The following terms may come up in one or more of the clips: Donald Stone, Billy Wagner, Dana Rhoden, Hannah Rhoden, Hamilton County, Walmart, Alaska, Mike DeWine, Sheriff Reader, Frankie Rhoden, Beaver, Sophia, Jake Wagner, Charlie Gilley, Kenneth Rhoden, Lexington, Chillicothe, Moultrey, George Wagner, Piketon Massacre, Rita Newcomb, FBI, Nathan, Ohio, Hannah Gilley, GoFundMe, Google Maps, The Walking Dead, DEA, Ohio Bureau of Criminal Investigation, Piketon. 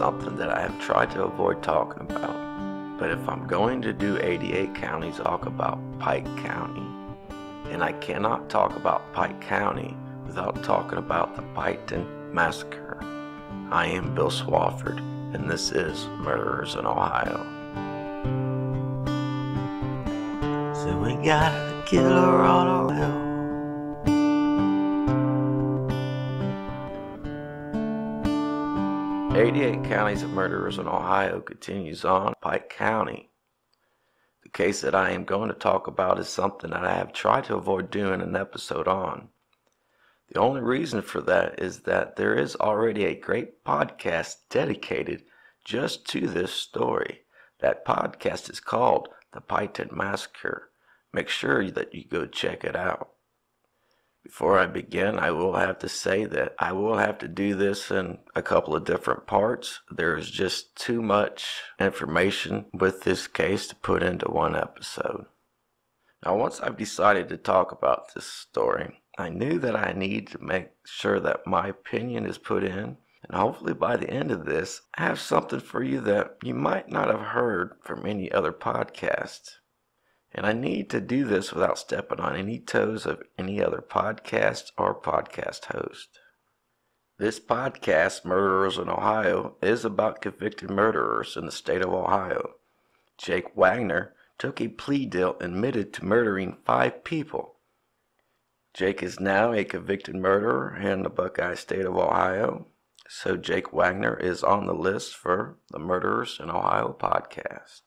something that I have tried to avoid talking about, but if I'm going to do 88 counties, I'll talk about Pike County. And I cannot talk about Pike County without talking about the Piketon Massacre. I am Bill Swafford, and this is Murderers in Ohio. So we got a killer on a hill. The 88 counties of murderers in Ohio continues on Pike County. The case that I am going to talk about is something that I have tried to avoid doing an episode on. The only reason for that is that there is already a great podcast dedicated just to this story. That podcast is called The Piketon Massacre. Make sure that you go check it out. Before I begin, I will have to say that I will have to do this in a couple of different parts. There is just too much information with this case to put into one episode. Now, once I've decided to talk about this story, I knew that I need to make sure that my opinion is put in, and hopefully by the end of this, I have something for you that you might not have heard from any other podcast. And I need to do this without stepping on any toes of any other podcast or podcast host. This podcast, Murderers in Ohio, is about convicted murderers in the state of Ohio. Jake Wagner took a plea deal and admitted to murdering 5 people. Jake is now a convicted murderer in the Buckeye state of Ohio, so Jake Wagner is on the list for the Murderers in Ohio podcast.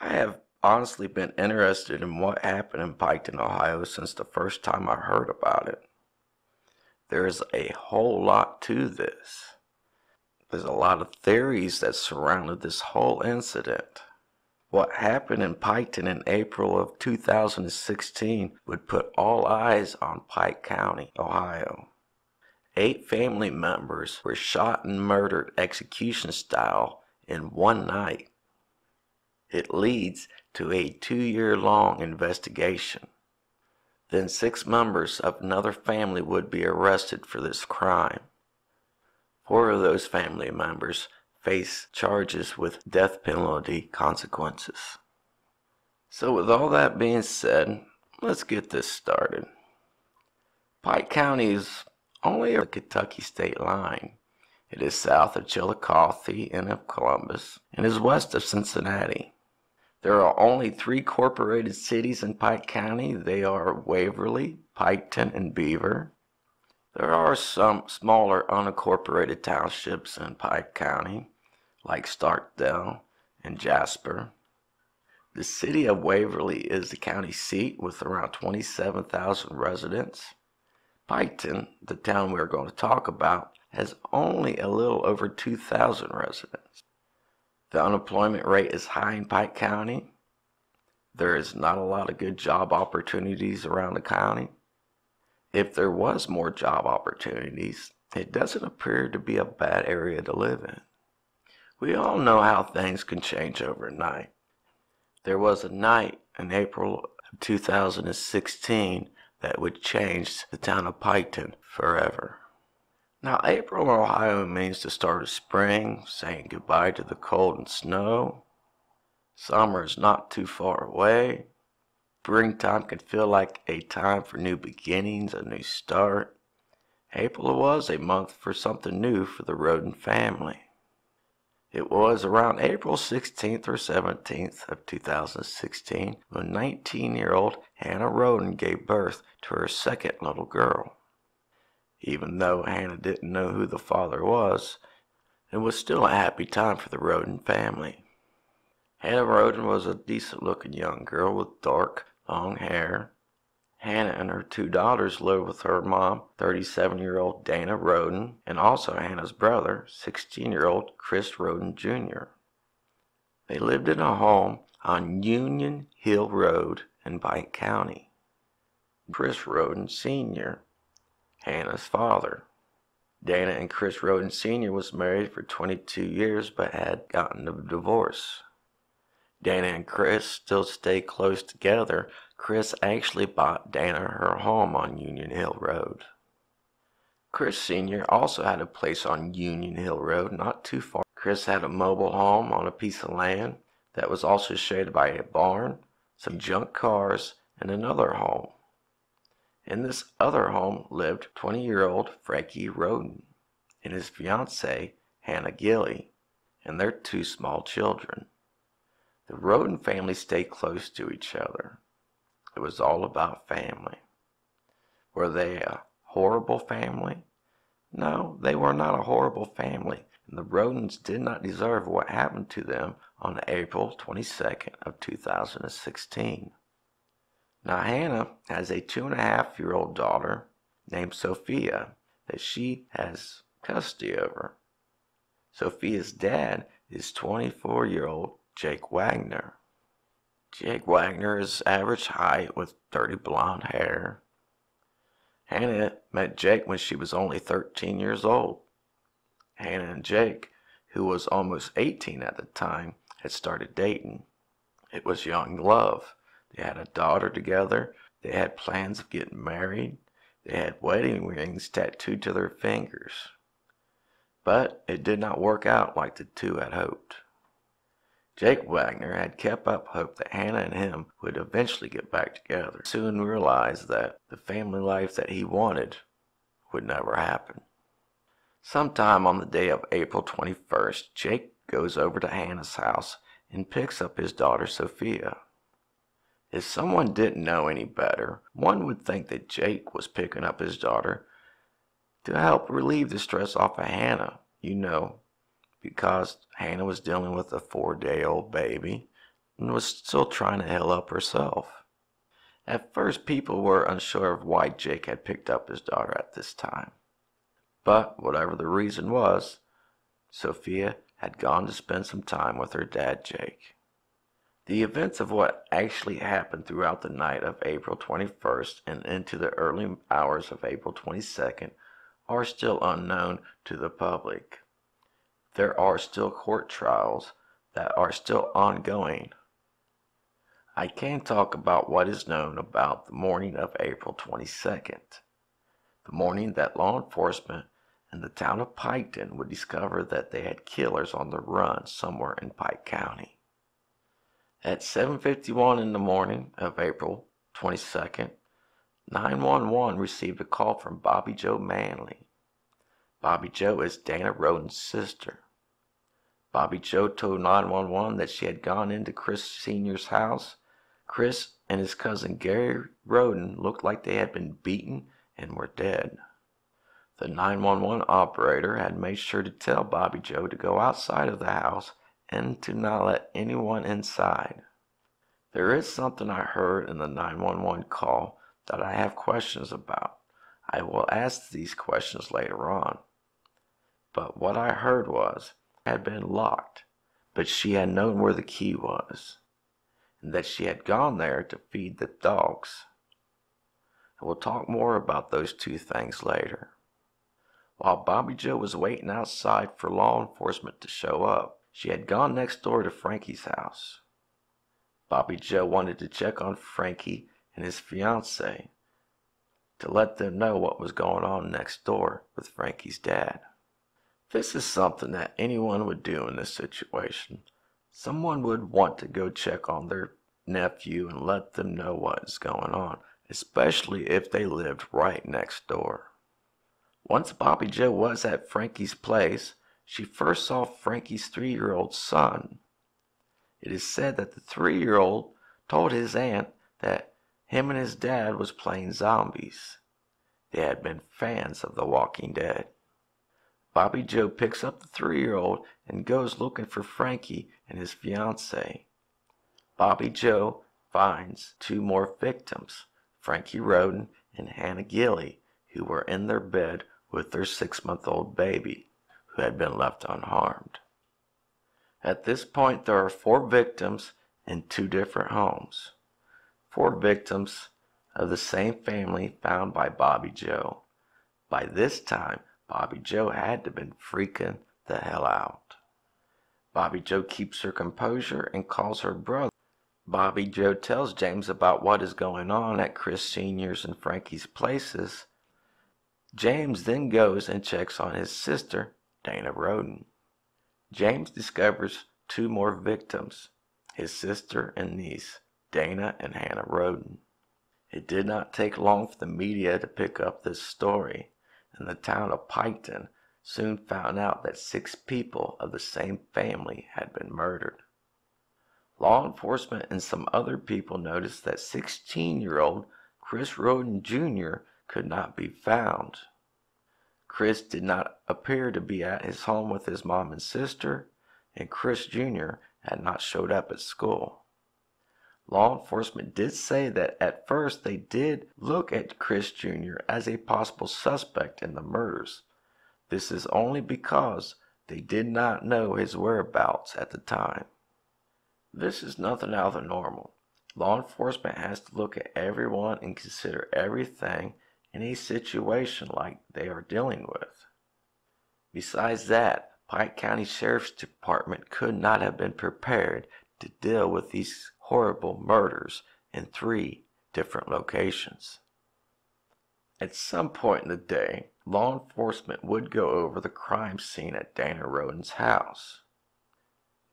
I have honestly been interested in what happened in Piketon, Ohio since the first time I heard about it. There is a whole lot to this. There's a lot of theories that surrounded this whole incident. What happened in Piketon in April of 2016 would put all eyes on Pike County, Ohio. 8 family members were shot and murdered execution style in one night. It leads to a 2-year-long investigation. Then 6 members of another family would be arrested for this crime. 4 of those family members face charges with death penalty consequences. So with all that being said, let's get this started. Pike County is only a Kentucky state line. It is south of Chillicothe and of Columbus, and is west of Cincinnati. There are only 3 incorporated cities in Pike County. They are Waverly, Piketon, and Beaver. There are some smaller unincorporated townships in Pike County, like Starkdale and Jasper. The city of Waverly is the county seat with around 27,000 residents. Piketon, the town we're going to talk about, has only a little over 2,000 residents. The unemployment rate is high in Pike County. There is not a lot of good job opportunities around the county. If there was more job opportunities, it doesn't appear to be a bad area to live in. We all know how things can change overnight. There was a night in April of 2016 that would change the town of Piketon forever. Now, April in Ohio means the start of spring, saying goodbye to the cold and snow. Summer is not too far away. Springtime can feel like a time for new beginnings, a new start. April was a month for something new for the Rhoden family. It was around April 16th or 17th of 2016 when 19-year-old Hannah Rhoden gave birth to her second little girl. Even though Hannah didn't know who the father was, it was still a happy time for the Rhoden family. Hannah Rhoden was a decent-looking young girl with dark, long hair. Hannah and her 2 daughters lived with her mom, 37-year-old Dana Rhoden, and also Hannah's brother, 16-year-old Chris Rhoden Jr. They lived in a home on Union Hill Road in Pike County. Chris Rhoden Sr., Hannah's father. Dana and Chris Rhoden Sr. was married for 22 years but had gotten a divorce. Dana and Chris still stay close together. Chris actually bought Dana her home on Union Hill Road. Chris Sr. also had a place on Union Hill Road not too far Chris had a mobile home on a piece of land that was also shaded by a barn, some junk cars, and another home. In this other home lived 20-year-old Frankie Rhoden and his fiancée, Hannah Gilley, and their two small children. The Rhoden family stayed close to each other. It was all about family. Were they a horrible family? No, they were not a horrible family, and the Rhodens did not deserve what happened to them on April 22nd of 2016. Now, Hannah has a 2.5-year-old daughter named Sophia that she has custody over. Sophia's dad is 24-year-old Jake Wagner. Jake Wagner is average height with dirty blonde hair. Hannah met Jake when she was only 13 years old. Hannah and Jake, who was almost 18 at the time, had started dating. It was young love. They had a daughter together, they had plans of getting married, they had wedding rings tattooed to their fingers. But it did not work out like the two had hoped. Jake Wagner had kept up hope that Hannah and him would eventually get back together, soon realized that the family life that he wanted would never happen. Sometime on the day of April 21st, Jake goes over to Hannah's house and picks up his daughter Sophia. If someone didn't know any better, one would think that Jake was picking up his daughter to help relieve the stress off of Hannah, because Hannah was dealing with a 4-day-old baby and was still trying to heal up herself. At first, people were unsure of why Jake had picked up his daughter at this time. But whatever the reason was, Sophia had gone to spend some time with her dad, Jake. The events of what actually happened throughout the night of April 21st and into the early hours of April 22nd are still unknown to the public. There are still court trials that are still ongoing. I can talk about what is known about the morning of April 22nd, the morning that law enforcement in the town of Piketon would discover that they had killers on the run somewhere in Pike County. At 7:51 in the morning of April 22nd, 911 received a call from Bobby Joe Manley. Bobby Joe is Dana Rhoden's sister. Bobby Joe told 911 that she had gone into Chris Sr.'s house. Chris and his cousin Gary Rhoden looked like they had been beaten and were dead. The 911 operator had made sure to tell Bobby Joe to go outside of the house and to not let anyone inside. There is something I heard in the 911 call that I have questions about. I will ask these questions later on. But what I heard was, it had been locked, but she had known where the key was, and that she had gone there to feed the dogs. And we'll talk more about those two things later. While Bobby Joe was waiting outside for law enforcement to show up, she had gone next door to Frankie's house. Bobby Joe wanted to check on Frankie and his fiancée to let them know what was going on next door with Frankie's dad. This is something that anyone would do in this situation. Someone would want to go check on their nephew and let them know what is going on, especially if they lived right next door. Once Bobby Joe was at Frankie's place, she first saw Frankie's 3-year-old son. It is said that the 3-year-old told his aunt that him and his dad was playing zombies. They had been fans of The Walking Dead. Bobby Joe picks up the 3-year-old and goes looking for Frankie and his fiancée. Bobby Joe finds 2 more victims, Frankie Rhoden and Hannah Gilley, who were in their bed with their 6-month-old baby, who had been left unharmed. At this point, there are 4 victims in 2 different homes. 4 victims of the same family found by Bobby Joe. By this time, Bobby Joe had to have been freaking the hell out. Bobby Joe keeps her composure and calls her brother. Bobby Joe tells James about what is going on at Chris Sr.'s and Frankie's places. James then goes and checks on his sister, Dana Rhoden. James discovers two more victims, his sister and niece, Dana and Hannah Rhoden. It did not take long for the media to pick up this story, and the town of Piketon soon found out that 6 people of the same family had been murdered. Law enforcement and some other people noticed that 16-year-old Chris Rhoden Jr. could not be found. Chris did not appear to be at his home with his mom and sister, and Chris Jr. had not showed up at school. Law enforcement did say that at first they did look at Chris Jr. as a possible suspect in the murders. This is only because they did not know his whereabouts at the time. This is nothing out of the normal. Law enforcement has to look at everyone and consider everything in a situation like they are dealing with. Besides that, Pike County Sheriff's Department could not have been prepared to deal with these horrible murders in 3 different locations. At some point in the day, law enforcement would go over the crime scene at Dana Rhoden's house.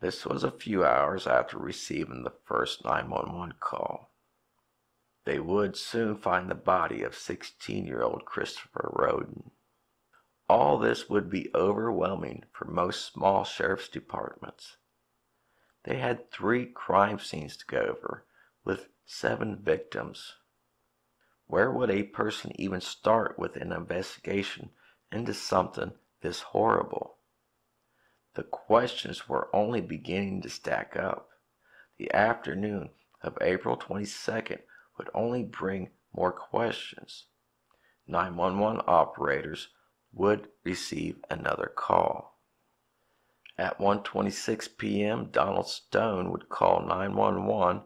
This was a few hours after receiving the first 911 call. They would soon find the body of 16-year-old Christopher Rhoden. All this would be overwhelming for most small sheriff's departments. They had 3 crime scenes to go over, with 7 victims. Where would a person even start with an investigation into something this horrible? The questions were only beginning to stack up. The afternoon of April 22nd would only bring more questions. 911 operators would receive another call. At 1:26 p.m., Donald Stone would call 911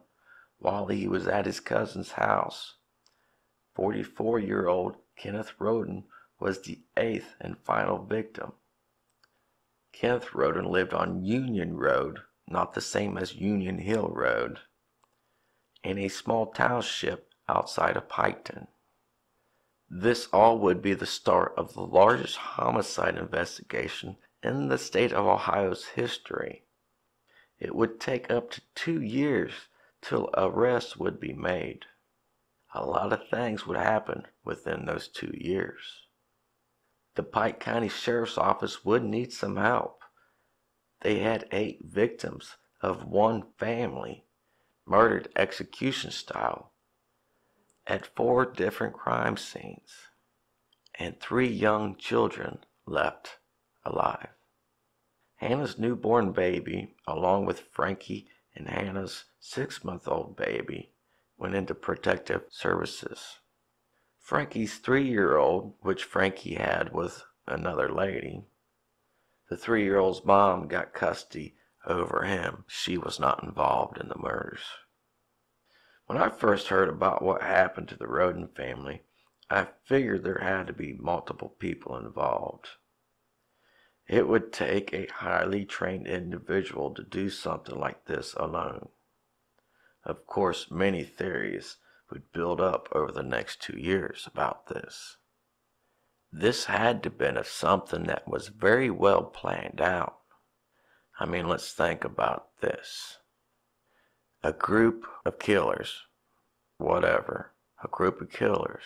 while he was at his cousin's house. 44-year-old Kenneth Rhoden was the 8th and final victim. Kenneth Rhoden lived on Union Road, not the same as Union Hill Road, in a small township outside of Piketon. This all would be the start of the largest homicide investigation in the state of Ohio's history. It would take up to 2 years till arrests would be made. A lot of things would happen within those 2 years. The Pike County Sheriff's Office would need some help. They had 8 victims of one family, murdered execution style, at 4 different crime scenes, and 3 young children left alive. Hannah's newborn baby, along with Frankie and Hannah's 6-month-old baby, went into protective services. Frankie's 3-year-old, which Frankie had with another lady, the 3-year-old's mom got custody over him. She was not involved in the murders. When I first heard about what happened to the Rhoden family, I figured there had to be multiple people involved. It would take a highly trained individual to do something like this alone. Of course, many theories would build up over the next 2 years about this. This had to have been something that was very well planned out. I mean, let's think about this. A group of killers, whatever, a group of killers,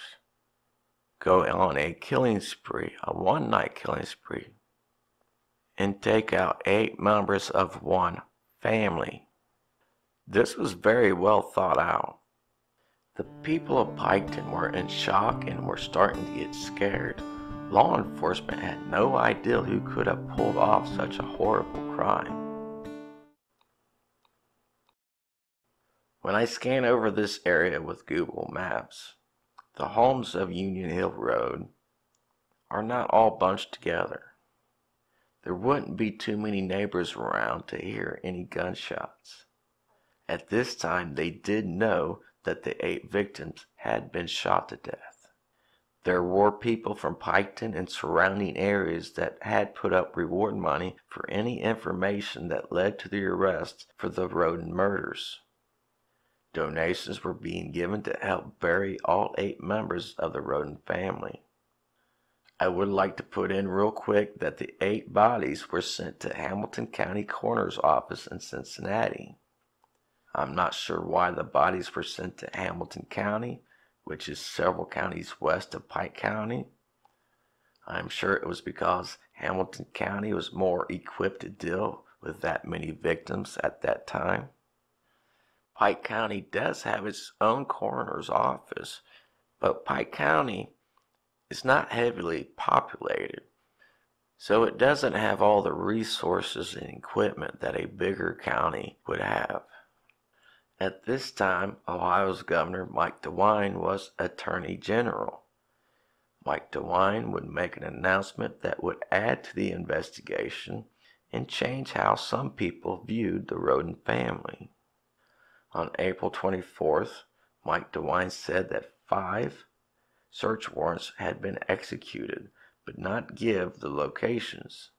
go on a killing spree, a one-night killing spree, and take out 8 members of one family. This was very well thought out. The people of Piketon were in shock and were starting to get scared. Law enforcement had no idea who could have pulled off such a horrible crime. When I scan over this area with Google Maps, the homes of Union Hill Road are not all bunched together. There wouldn't be too many neighbors around to hear any gunshots. At this time, they did know that the 8 victims had been shot to death. There were people from Piketon and surrounding areas that had put up reward money for any information that led to the arrest for the Rhoden murders. Donations were being given to help bury all 8 members of the Rhoden family. I would like to put in real quick that the 8 bodies were sent to Hamilton County Coroner's Office in Cincinnati. I'm not sure why the bodies were sent to Hamilton County, which is several counties west of Pike County. I'm sure it was because Hamilton County was more equipped to deal with that many victims at that time. Pike County does have its own coroner's office, but Pike County is not heavily populated, so it doesn't have all the resources and equipment that a bigger county would have. At this time, Ohio's Governor Mike DeWine was Attorney General. Mike DeWine would make an announcement that would add to the investigation and change how some people viewed the Rhoden family. On April 24th, Mike DeWine said that 5 search warrants had been executed, but not give the locations.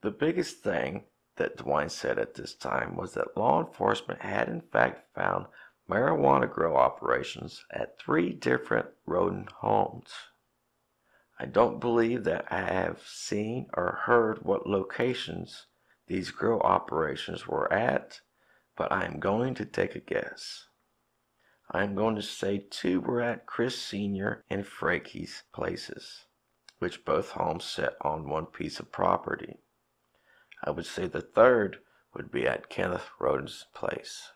The biggest thing that DeWine said at this time was that law enforcement had in fact found marijuana grow operations at 3 different Rhoden homes. I don't believe that I have seen or heard what locations these grow operations were at, but I am going to take a guess. I am going to say 2 were at Chris Sr. and Frankie's places, which both homes sat on one piece of property. I would say the 3rd would be at Kenneth Rhoden's place.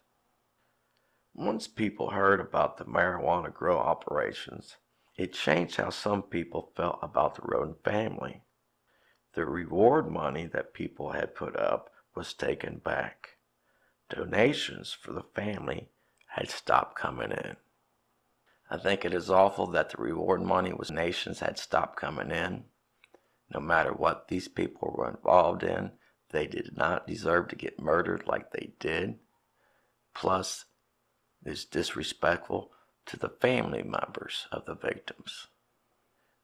Once people heard about the marijuana grow operations, it changed how some people felt about the Rhoden family. The reward money that people had put up was taken back. Donations for the family had stopped coming in. I think it is awful that the reward money was donations had stopped coming in. No matter what these people were involved in, they did not deserve to get murdered like they did. Plus, it's disrespectful to the family members of the victims.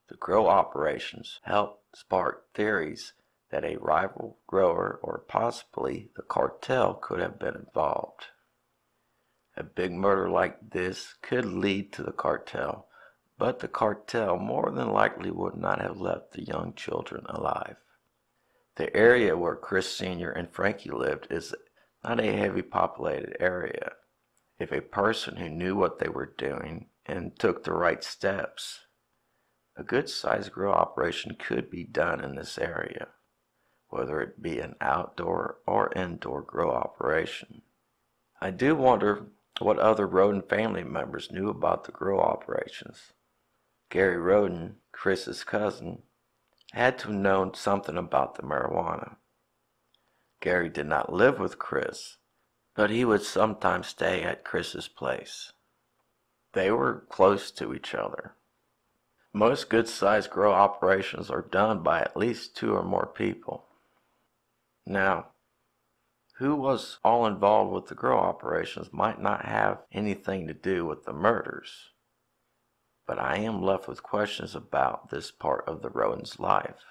The grow operations helped spark theories that a rival grower or possibly the cartel could have been involved. A big murder like this could lead to the cartel, but the cartel more than likely would not have left the young children alive. The area where Chris Sr. and Frankie lived is not a heavy populated area. If a person who knew what they were doing and took the right steps, a good-sized grow operation could be done in this area, whether it be an outdoor or indoor grow operation. I do wonder what other Rhoden family members knew about the grow operations. Gary Rhoden, Chris's cousin, had to have known something about the marijuana. Gary did not live with Chris, but he would sometimes stay at Chris's place. They were close to each other. Most good-sized grow operations are done by at least 2 or more people. Now, who was all involved with the grow operations might not have anything to do with the murders, but I am left with questions about this part of the Rhoden's life.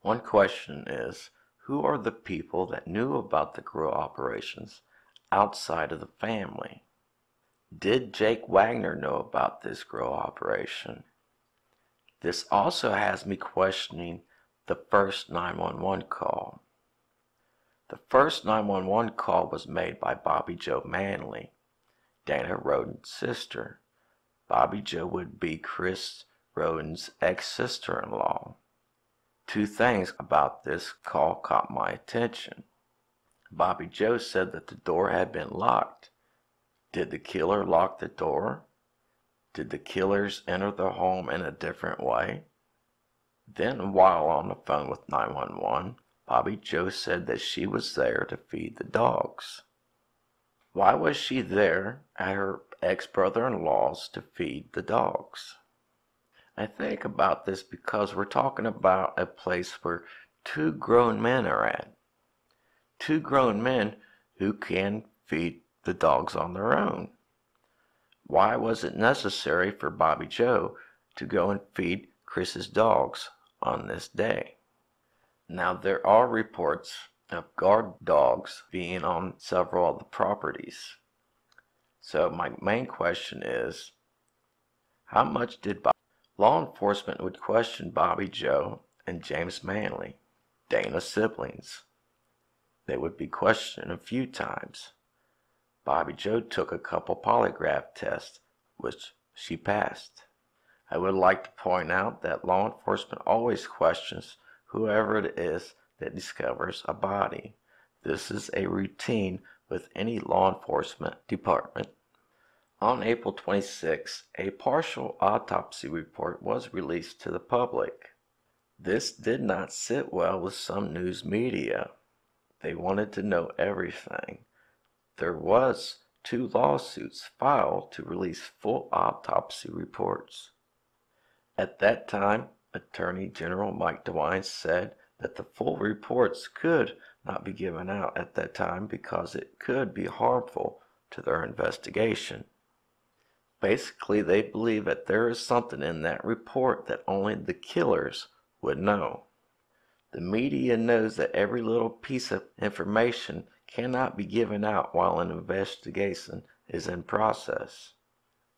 One question is, who are the people that knew about the grow operations outside of the family? Did Jake Wagner know about this grow operation? This also has me questioning the first 911 call. The first 911 call was made by Bobby Joe Manley, Dana Rhoden's sister. Bobby Joe would be Chris Rhoden's ex-sister-in-law. 2 things about this call caught my attention. Bobby Joe said that the door had been locked. Did the killer lock the door? Did the killers enter the home in a different way? Then, while on the phone with 911, Bobby Joe said that she was there to feed the dogs. Why was she there at her ex-brother-in-law's to feed the dogs? I think about this because we're talking about a place where 2 grown men are at. 2 grown men who can feed the dogs on their own. Why was it necessary for Bobby Joe to go and feed Chris's dogs on this day? Now, there are reports of guard dogs being on several of the properties. So my main question is, how much did Bobby Law enforcement would question Bobby Joe and James Manley, Dana's siblings. They would be questioned a few times. Bobby Joe took a couple polygraph tests, which she passed. I would like to point out that law enforcement always questions whoever it is that discovers a body. This is a routine with any law enforcement department. On April 26, a partial autopsy report was released to the public. This did not sit well with some news media. They wanted to know everything. There was 2 lawsuits filed to release full autopsy reports. At that time, Attorney General Mike DeWine said that the full reports could not be given out at that time because it could be harmful to their investigation. Basically, they believe that there is something in that report that only the killers would know. The media knows that every little piece of information cannot be given out while an investigation is in process.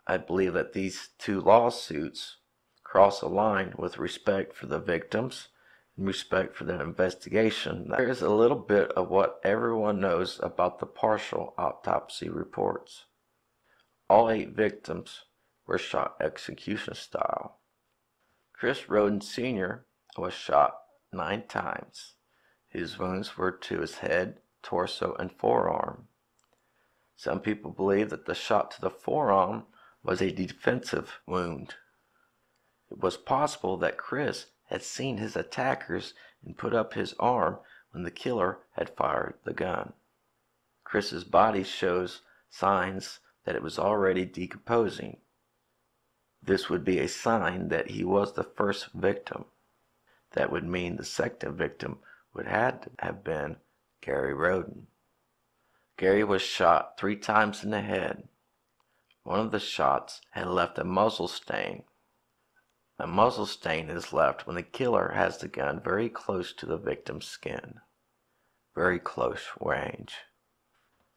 I believe that these 2 lawsuits cross a line with respect for the victims and respect for the investigation. There is a little bit of what everyone knows about the partial autopsy reports. All 8 victims were shot execution style. Chris Rhoden Sr. was shot 9 times. His wounds were to his head, torso, and forearm. Some people believe that the shot to the forearm was a defensive wound. It was possible that Chris had seen his attackers and put up his arm when the killer had fired the gun. Chris's body shows signs that it was already decomposing. This would be a sign that he was the first victim. That would mean the second victim would had to have been Gary Rhoden. Gary was shot 3 times in the head. One of the shots had left a muzzle stain. A muzzle stain is left when the killer has the gun very close to the victim's skin. Very close range.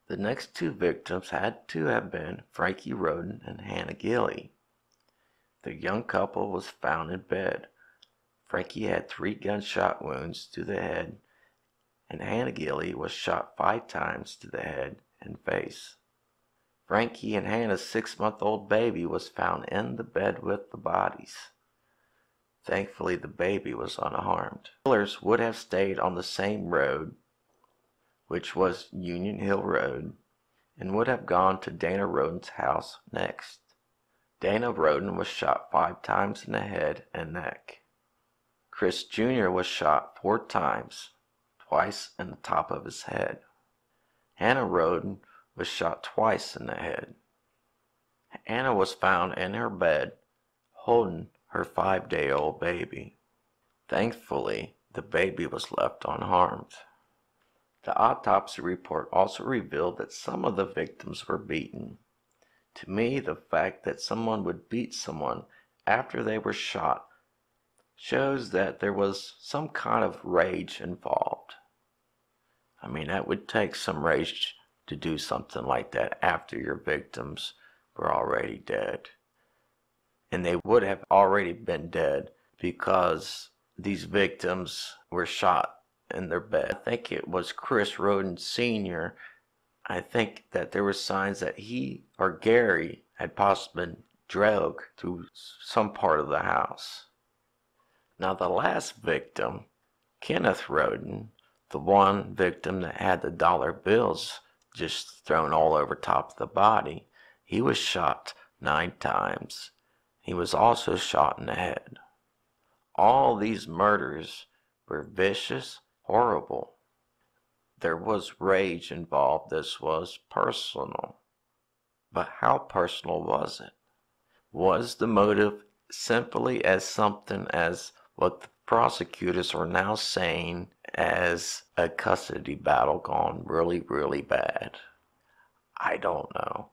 The next 2 victims had to have been Frankie Rhoden and Hannah Gilley. The young couple was found in bed. Frankie had 3 gunshot wounds to the head, and Hannah Gilley was shot 5 times to the head and face. Frankie and Hannah's 6-month-old baby was found in the bed with the bodies. Thankfully, the baby was unharmed. The killers would have stayed on the same road, which was Union Hill Road, and would have gone to Dana Rhoden's house next. Dana Rhoden was shot 5 times in the head and neck. Chris Jr. was shot 4 times, twice in the top of his head. Hannah Rhoden was shot twice in the head. Hannah was found in her bed holding her 5-day-old baby. Thankfully, the baby was left unharmed. The autopsy report also revealed that some of the victims were beaten. To me, the fact that someone would beat someone after they were shot shows that there was some kind of rage involved. I mean, that would take some rage to do something like that after your victims were already dead. And they would have already been dead because these victims were shot in their bed. I think it was Chris Rhoden Sr. I think that there were signs that he or Gary had possibly been dragged to some part of the house. Now the last victim, Kenneth Rhoden, the one victim that had the dollar bills just thrown all over top of the body, he was shot 9 times. He was also shot in the head. All these murders were vicious, horrible. There was rage involved. This was personal. But how personal was it? Was the motive simply as something as what the prosecutors are now saying as a custody battle gone really, really bad? I don't know.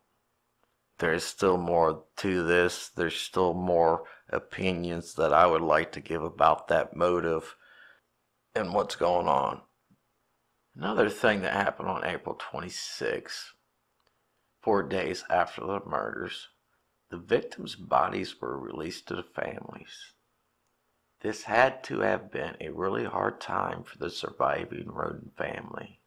There's still more to this. There's still more opinions that I would like to give about that motive and what's going on. Another thing that happened on April 26, 4 days after the murders, The victims' bodies were released to the families. This had to have been a really hard time for the surviving Rhoden family.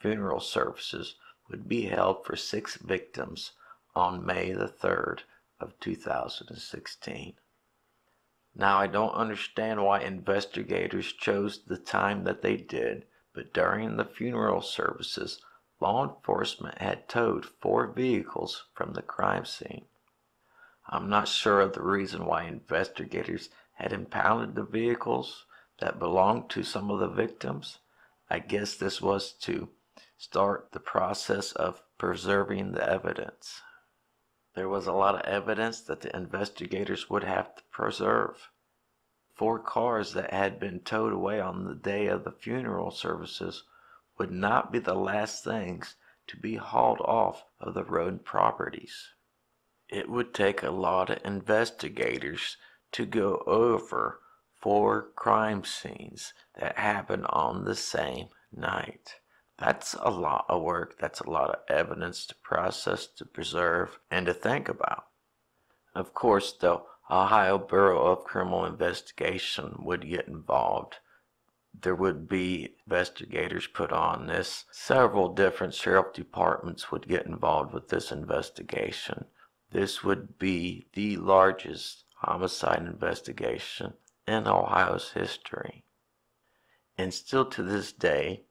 Funeral services would be held for 6 victims on May the 3rd of 2016. Now, I don't understand why investigators chose the time that they did, but during the funeral services, law enforcement had towed 4 vehicles from the crime scene. I'm not sure of the reason why investigators had impounded the vehicles that belonged to some of the victims. I guess this was to start the process of preserving the evidence. There was a lot of evidence that the investigators would have to preserve. 4 cars that had been towed away on the day of the funeral services would not be the last things to be hauled off of the Rhoden properties. It would take a lot of investigators to go over 4 crime scenes that happened on the same night. That's a lot of work, that's a lot of evidence to process, to preserve, and to think about. Of course, the Ohio Bureau of Criminal Investigation would get involved. There would be investigators put on this. Several different sheriff departments would get involved with this investigation. This would be the largest homicide investigation in Ohio's history. And still to this day,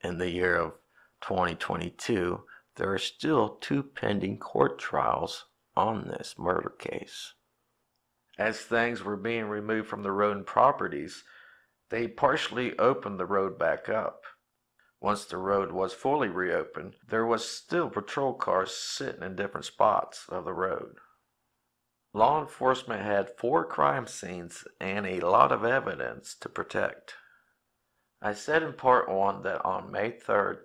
in the year of 2022, there are still 2 pending court trials on this murder case. As things were being removed from the Rhoden properties, they partially opened the road back up. Once the road was fully reopened, there was still patrol cars sitting in different spots of the road. Law enforcement had 4 crime scenes and a lot of evidence to protect. I said in part 1 that on May 3rd,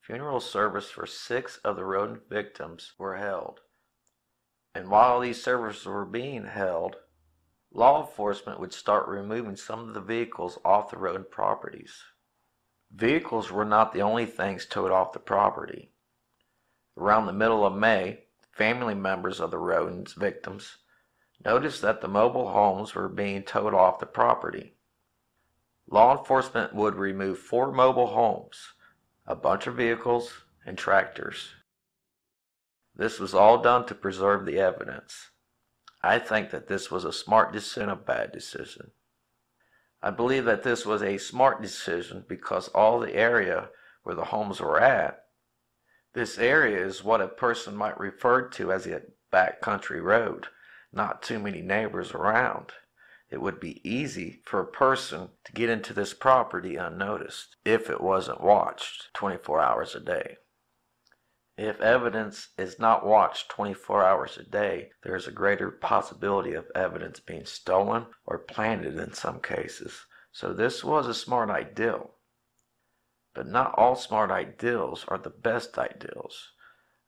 funeral service for 6 of the Rhoden victims were held. And while these services were being held, law enforcement would start removing some of the vehicles off the Rhoden properties. Vehicles were not the only things towed off the property. Around the middle of May, family members of the Rhoden's victims noticed that the mobile homes were being towed off the property. Law enforcement would remove 4 mobile homes, a bunch of vehicles, and tractors. This was all done to preserve the evidence. I think that this was a smart decision, a bad decision. I believe that this was a smart decision because all the area where the homes were at, this area is what a person might refer to as a backcountry road, not too many neighbors around. It would be easy for a person to get into this property unnoticed if it wasn't watched 24 hours a day. If evidence is not watched 24 hours a day, there is a greater possibility of evidence being stolen or planted in some cases. So this was a smart ideal. But not all smart ideals are the best ideals.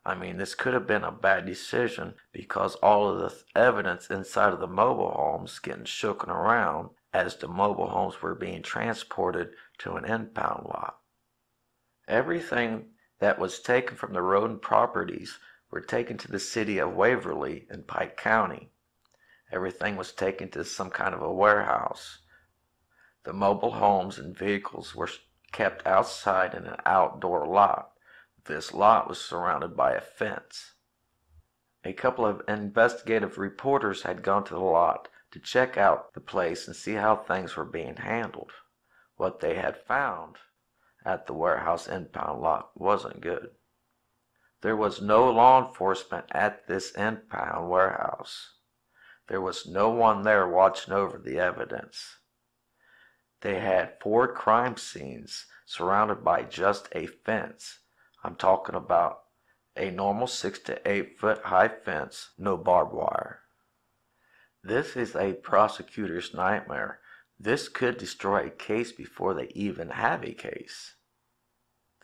I mean, this could have been a bad decision because all of the evidence inside of the mobile homes getting shooken around as the mobile homes were being transported to an impound lot. Everything that was taken from the Rhoden properties were taken to the city of Waverly in Pike County. Everything was taken to some kind of a warehouse. The mobile homes and vehicles were kept outside in an outdoor lot. This lot was surrounded by a fence. A couple of investigative reporters had gone to the lot to check out the place and see how things were being handled. What they had found at the warehouse impound lot wasn't good. There was no law enforcement at this impound warehouse. There was no one there watching over the evidence. They had 4 crime scenes surrounded by just a fence. I'm talking about a normal 6 to 8 foot high fence, no barbed wire. This is a prosecutor's nightmare. This could destroy a case before they even have a case.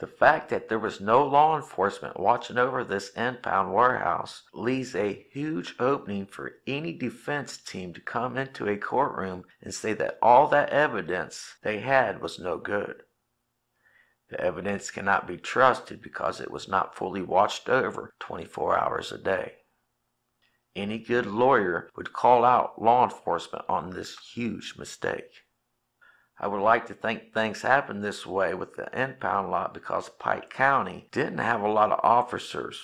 The fact that there was no law enforcement watching over this impound warehouse leaves a huge opening for any defense team to come into a courtroom and say that all that evidence they had was no good. The evidence cannot be trusted because it was not fully watched over 24 hours a day. Any good lawyer would call out law enforcement on this huge mistake. I would like to think things happened this way with the impound lot because Pike County didn't have a lot of officers.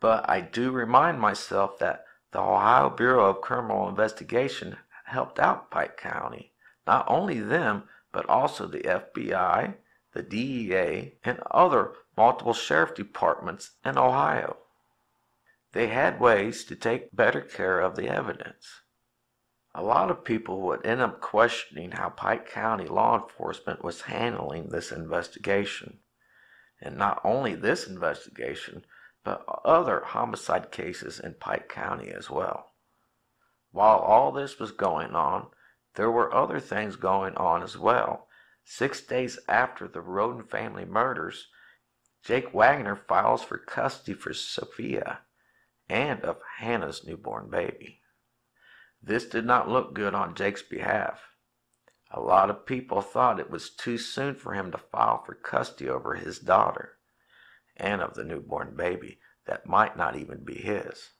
But I do remind myself that the Ohio Bureau of Criminal Investigation helped out Pike County. Not only them, but also the FBI, the DEA, and other multiple sheriff departments in Ohio. They had ways to take better care of the evidence. A lot of people would end up questioning how Pike County law enforcement was handling this investigation. And not only this investigation, but other homicide cases in Pike County as well. While all this was going on, there were other things going on as well. 6 days after the Rhoden family murders, Jake Wagner files for custody for Sophia and of Hannah's newborn baby. This did not look good on Jake's behalf. A lot of people thought it was too soon for him to file for custody over his daughter and of the newborn baby that might not even be his.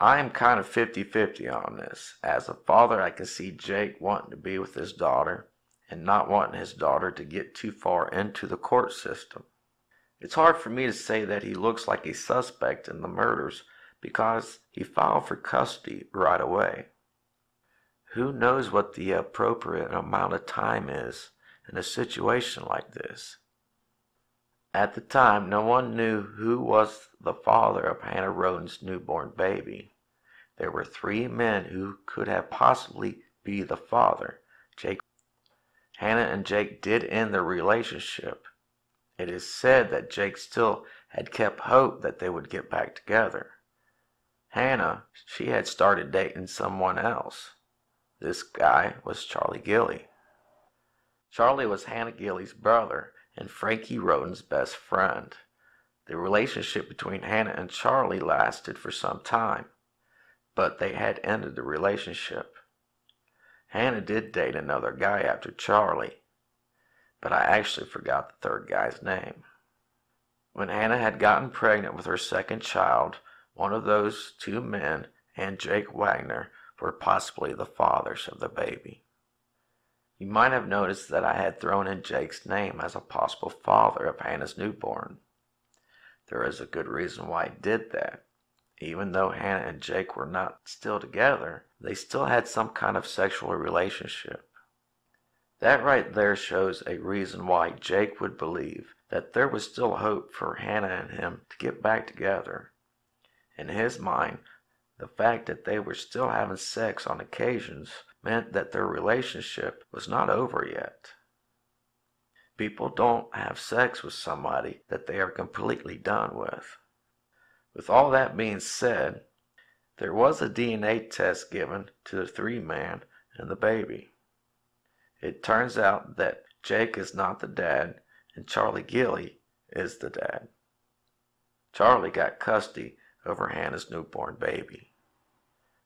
I am kind of 50-50 on this. As a father, I can see Jake wanting to be with his daughter and not wanting his daughter to get too far into the court system. It's hard for me to say that he looks like a suspect in the murders because he filed for custody right away. Who knows what the appropriate amount of time is in a situation like this? At the time, no one knew who was the father of Hannah Rhoden's newborn baby. There were three men who could have possibly be the father. Hannah and Jake did end their relationship. It is said that Jake still had kept hope that they would get back together. Hannah, she had started dating someone else. This guy was Charlie Gilley. Charlie was Hannah Gilley's brother and Frankie Rhoden's best friend. The relationship between Hannah and Charlie lasted for some time, but they had ended the relationship. Hannah did date another guy after Charlie, but I actually forgot the third guy's name. When Hannah had gotten pregnant with her second child, one of those two men and Jake Wagner were possibly the fathers of the baby. You might have noticed that I had thrown in Jake's name as a possible father of Hannah's newborn. There is a good reason why I did that. Even though Hannah and Jake were not still together, they still had some kind of sexual relationship. That right there shows a reason why Jake would believe that there was still hope for Hannah and him to get back together. In his mind, the fact that they were still having sex on occasions meant that their relationship was not over yet. People don't have sex with somebody that they are completely done with. With all that being said, there was a DNA test given to the three men and the baby. It turns out that Jake is not the dad, and Charlie Gilley is the dad. Charlie got custody over Hannah's newborn baby.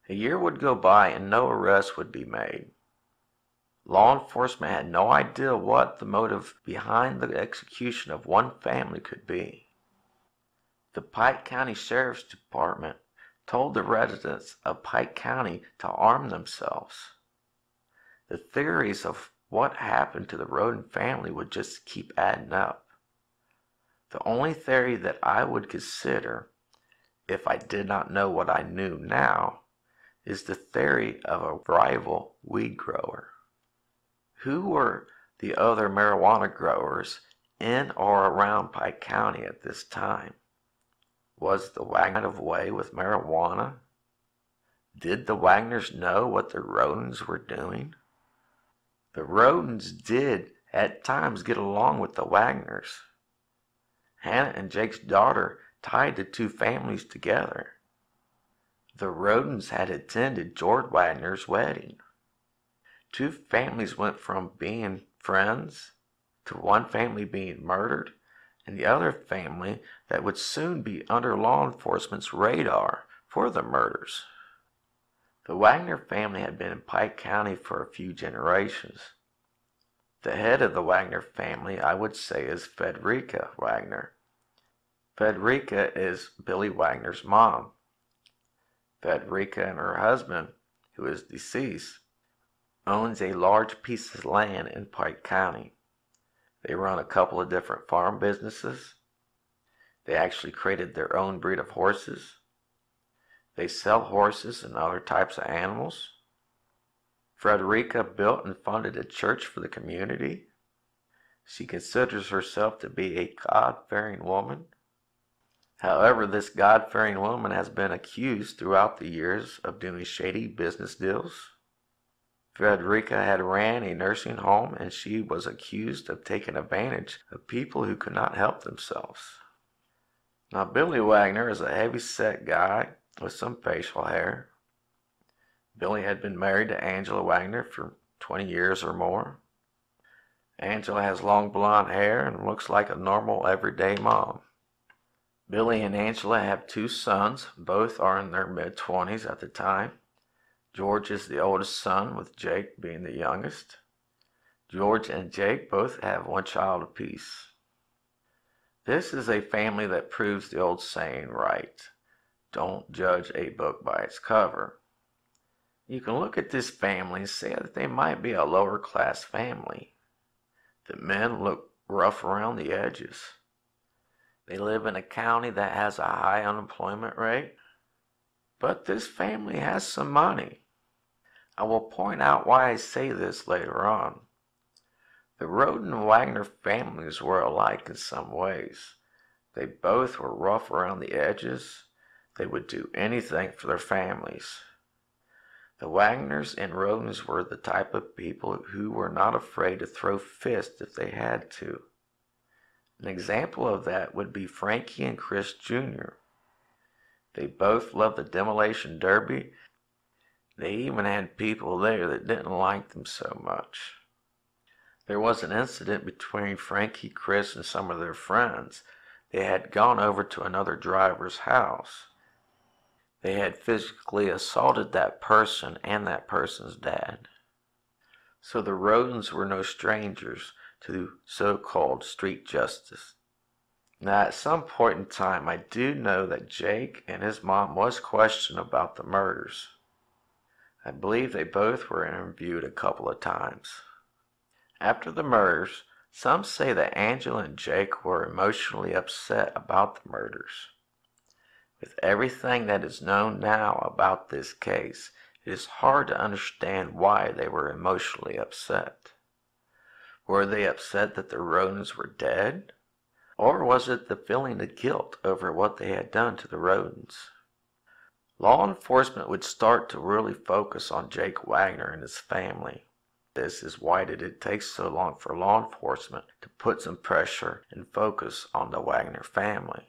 A year would go by and no arrests would be made. Law enforcement had no idea what the motive behind the execution of one family could be. The Pike County Sheriff's Department told the residents of Pike County to arm themselves. The theories of what happened to the Rhoden family would just keep adding up. The only theory that I would consider, if I did not know what I knew now, is the theory of a rival weed grower. Who were the other marijuana growers in or around Pike County at this time? Was the Wagner way with marijuana? Did the Wagners know what the Rhodens were doing? The Rhodens did, at times, get along with the Wagners. Hannah and Jake's daughter tied the two families together. The Rhodens had attended George Wagner's wedding. Two families went from being friends to one family being murdered, and the other family that would soon be under law enforcement's radar for the murders. The Wagner family had been in Pike County for a few generations. The head of the Wagner family, I would say, is Fredericka Wagner. Fredericka is Billy Wagner's mom. Fredericka and her husband, who is deceased, owns a large piece of land in Pike County. They run a couple of different farm businesses. They actually created their own breed of horses. They sell horses and other types of animals. Fredericka built and funded a church for the community. She considers herself to be a God-fearing woman. However, this God-fearing woman has been accused throughout the years of doing shady business deals. Fredericka had ran a nursing home, and she was accused of taking advantage of people who could not help themselves. Now, Billy Wagner is a heavy-set guy with some facial hair. Billy had been married to Angela Wagner for 20 years or more. Angela has long blonde hair and looks like a normal everyday mom. Billy and Angela have two sons. Both are in their mid-20s at the time. George is the oldest son, with Jake being the youngest. George and Jake both have one child apiece. This is a family that proves the old saying right. Don't judge a book by its cover. You can look at this family and say that they might be a lower-class family. The men look rough around the edges. They live in a county that has a high unemployment rate. But this family has some money. I will point out why I say this later on. The Rhoden and Wagner families were alike in some ways. They both were rough around the edges. They would do anything for their families. The Wagners and Rhodens were the type of people who were not afraid to throw fists if they had to. An example of that would be Frankie and Chris Jr. They both loved the demolition derby. They even had people there that didn't like them so much. There was an incident between Frankie, Chris, and some of their friends. They had gone over to another driver's house. They had physically assaulted that person and that person's dad. So the Rhodens were no strangers to so-called street justice. Now, at some point in time, I do know that Jake and his mom was questioned about the murders. I believe they both were interviewed a couple of times. After the murders, some say that Angela and Jake were emotionally upset about the murders. With everything that is known now about this case, it is hard to understand why they were emotionally upset. Were they upset that the Rhodens were dead? Or was it the feeling of guilt over what they had done to the Rhodens? Law enforcement would start to really focus on Jake Wagner and his family. This is why did it take so long for law enforcement to put some pressure and focus on the Wagner family.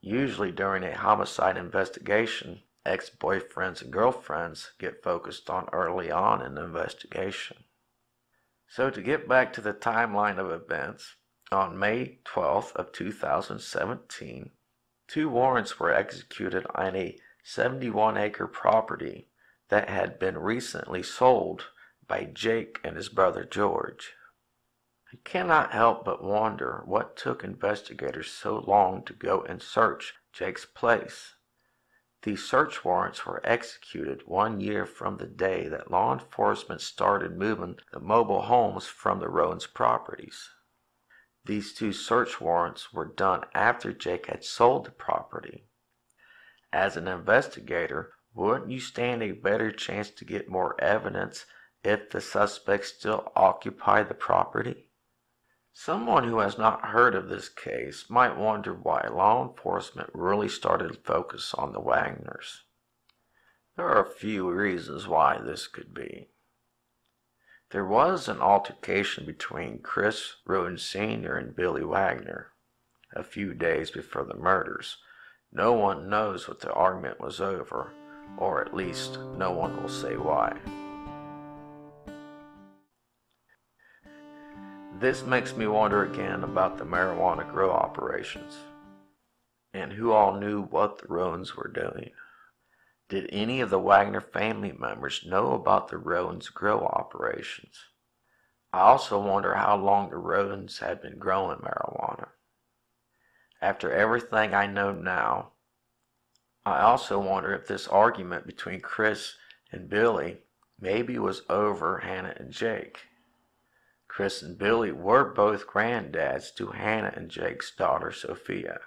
Usually during a homicide investigation, ex-boyfriends and girlfriends get focused on early on in the investigation. So to get back to the timeline of events, on May 12th of 2017, two warrants were executed on a 71-acre property that had been recently sold by Jake and his brother George. I cannot help but wonder what took investigators so long to go and search Jake's place. These search warrants were executed 1 year from the day that law enforcement started moving the mobile homes from the Rhodes properties. These two search warrants were done after Jake had sold the property. As an investigator, wouldn't you stand a better chance to get more evidence if the suspects still occupy the property? Someone who has not heard of this case might wonder why law enforcement really started to focus on the Wagners. There are a few reasons why this could be. There was an altercation between Chris Rhoden Sr. and Billy Wagner a few days before the murders. No one knows what the argument was over, or at least no one will say why. This makes me wonder again about the marijuana grow operations and who all knew what the Rhodens were doing. Did any of the Wagner family members know about the Rhodes grow operations? I also wonder how long the Rhodes had been growing marijuana. After everything I know now, I also wonder if this argument between Chris and Billy maybe was over Hannah and Jake. Chris and Billy were both granddads to Hannah and Jake's daughter, Sophia.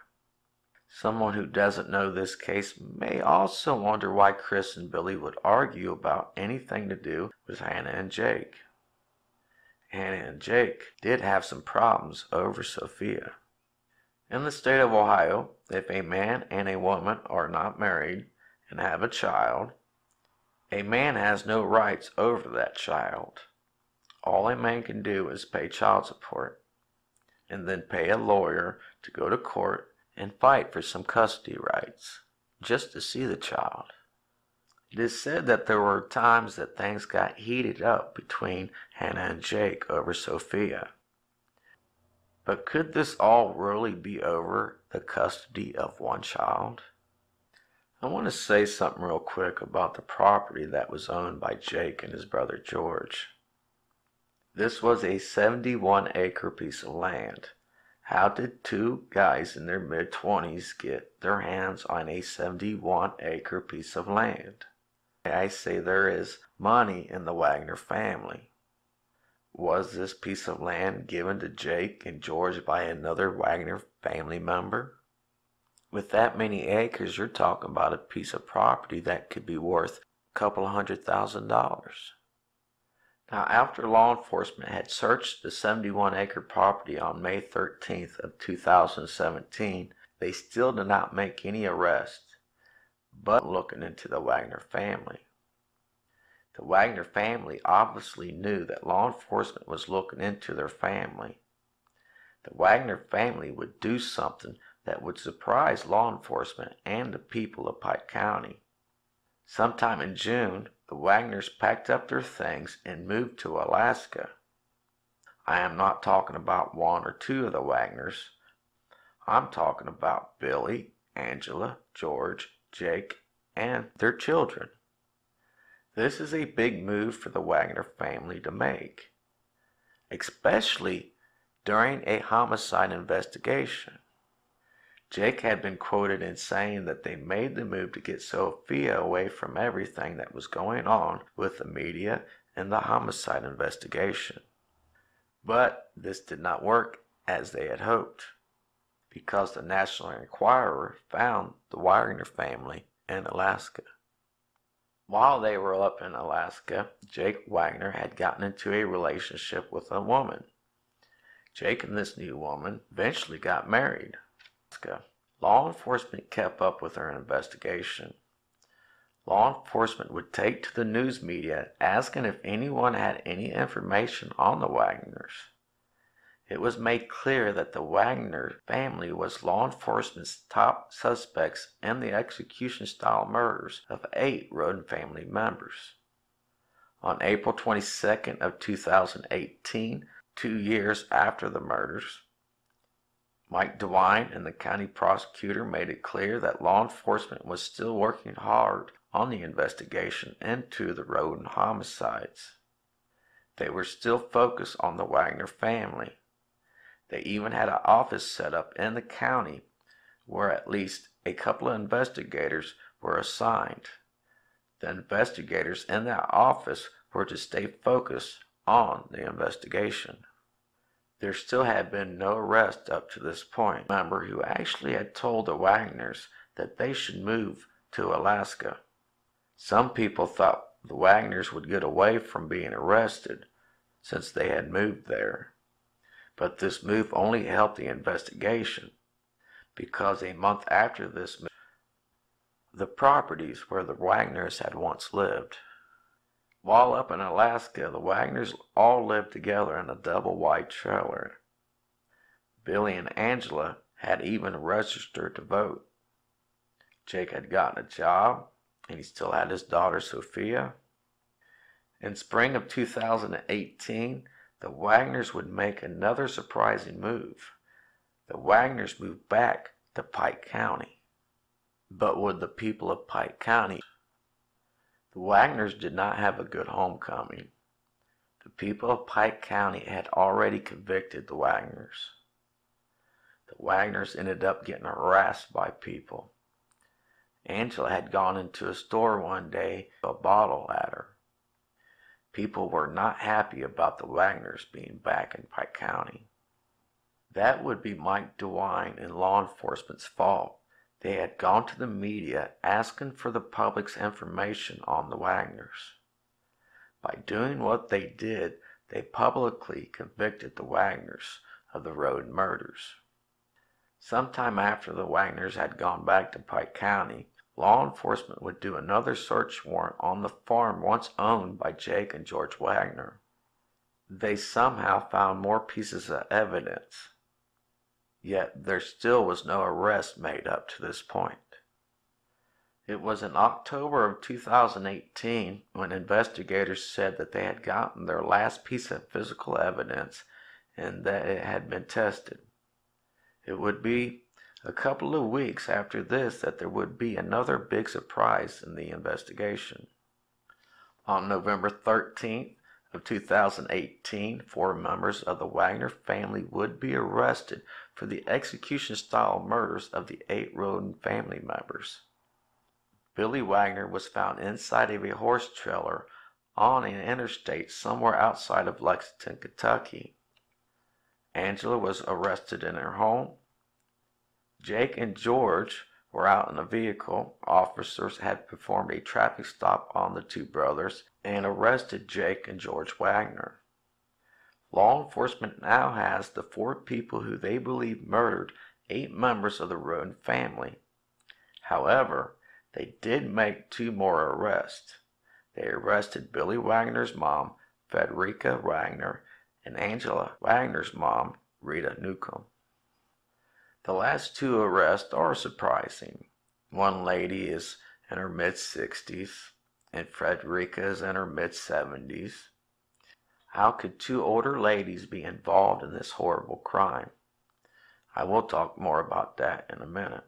Someone who doesn't know this case may also wonder why Chris and Billy would argue about anything to do with Hannah and Jake. Hannah and Jake did have some problems over Sophia. In the state of Ohio, if a man and a woman are not married and have a child, a man has no rights over that child. All a man can do is pay child support, and then pay a lawyer to go to court and fight for some custody rights, just to see the child. It is said that there were times that things got heated up between Hannah and Jake over Sophia. But could this all really be over the custody of one child? I want to say something real quick about the property that was owned by Jake and his brother George. This was a 71-acre piece of land. How did two guys in their mid-20s get their hands on a 71-acre piece of land? I say there is money in the Wagner family. Was this piece of land given to Jake and George by another Wagner family member? With that many acres, you're talking about a piece of property that could be worth a couple $100,000. Now, after law enforcement had searched the 71-acre property on May 13th of 2017, they still did not make any arrests, but looking into the Wagner family. The Wagner family obviously knew that law enforcement was looking into their family. The Wagner family would do something that would surprise law enforcement and the people of Pike County. Sometime in June, the Wagners packed up their things and moved to Alaska. I am not talking about one or two of the Wagners. I'm talking about Billy, Angela, George, Jake, and their children. This is a big move for the Wagner family to make, especially during a homicide investigation. Jake had been quoted in saying that they made the move to get Sophia away from everything that was going on with the media and the homicide investigation. But this did not work as they had hoped, because the National Enquirer found the Wagner family in Alaska. While they were up in Alaska, Jake Wagner had gotten into a relationship with a woman. Jake and this new woman eventually got married. Law enforcement kept up with their investigation. Law enforcement would take to the news media asking if anyone had any information on the Wagners. It was made clear that the Wagner family was law enforcement's top suspects in the execution-style murders of 8 Rhoden family members. On April 22nd of 2018, 2 years after the murders, Mike DeWine and the county prosecutor made it clear that law enforcement was still working hard on the investigation into the Rhoden homicides. They were still focused on the Wagner family. They even had an office set up in the county where at least a couple of investigators were assigned. The investigators in that office were to stay focused on the investigation. There still had been no arrest up to this point. A member who actually had told the Wagners that they should move to Alaska. Some people thought the Wagners would get away from being arrested since they had moved there. But this move only helped the investigation, because a month after this move, the properties where the Wagners had once lived. While up in Alaska, the Wagners all lived together in a double-wide trailer. Billy and Angela had even registered to vote. Jake had gotten a job, and he still had his daughter Sophia. In spring of 2018, the Wagners would make another surprising move. The Wagners moved back to Pike County. But would the people of Pike County? The Wagners did not have a good homecoming. The people of Pike County had already convicted the Wagners. The Wagners ended up getting harassed by people. Angela had gone into a store one day with a bottle at her. People were not happy about the Wagners being back in Pike County. That would be Mike DeWine and law enforcement's fault. They had gone to the media asking for the public's information on the Wagners. By doing what they did, they publicly convicted the Wagners of the Rhoden murders. Sometime after the Wagners had gone back to Pike County, law enforcement would do another search warrant on the farm once owned by Jake and George Wagner. They somehow found more pieces of evidence. Yet there still was no arrest made up to this point. It was in October of 2018 when investigators said that they had gotten their last piece of physical evidence and that it had been tested. It would be a couple of weeks after this that there would be another big surprise in the investigation. On November 13th, of 2018, 4 members of the Wagner family would be arrested for the execution-style murders of the 8 Rhoden family members. Billy Wagner was found inside of a horse trailer on an interstate somewhere outside of Lexington, Kentucky. Angela was arrested in her home. Jake and George were out in a vehicle. Officers had performed a traffic stop on the 2 brothers and arrested Jake and George Wagner. Law enforcement now has the 4 people who they believe murdered 8 members of the Rhoden family. However, they did make 2 more arrests. They arrested Billy Wagner's mom, Fredericka Wagner, and Angela Wagner's mom, Rita Newcomb. The last 2 arrests are surprising. One lady is in her mid-60s, and Fredericka is in her mid-70s. How could 2 older ladies be involved in this horrible crime? I will talk more about that in a minute.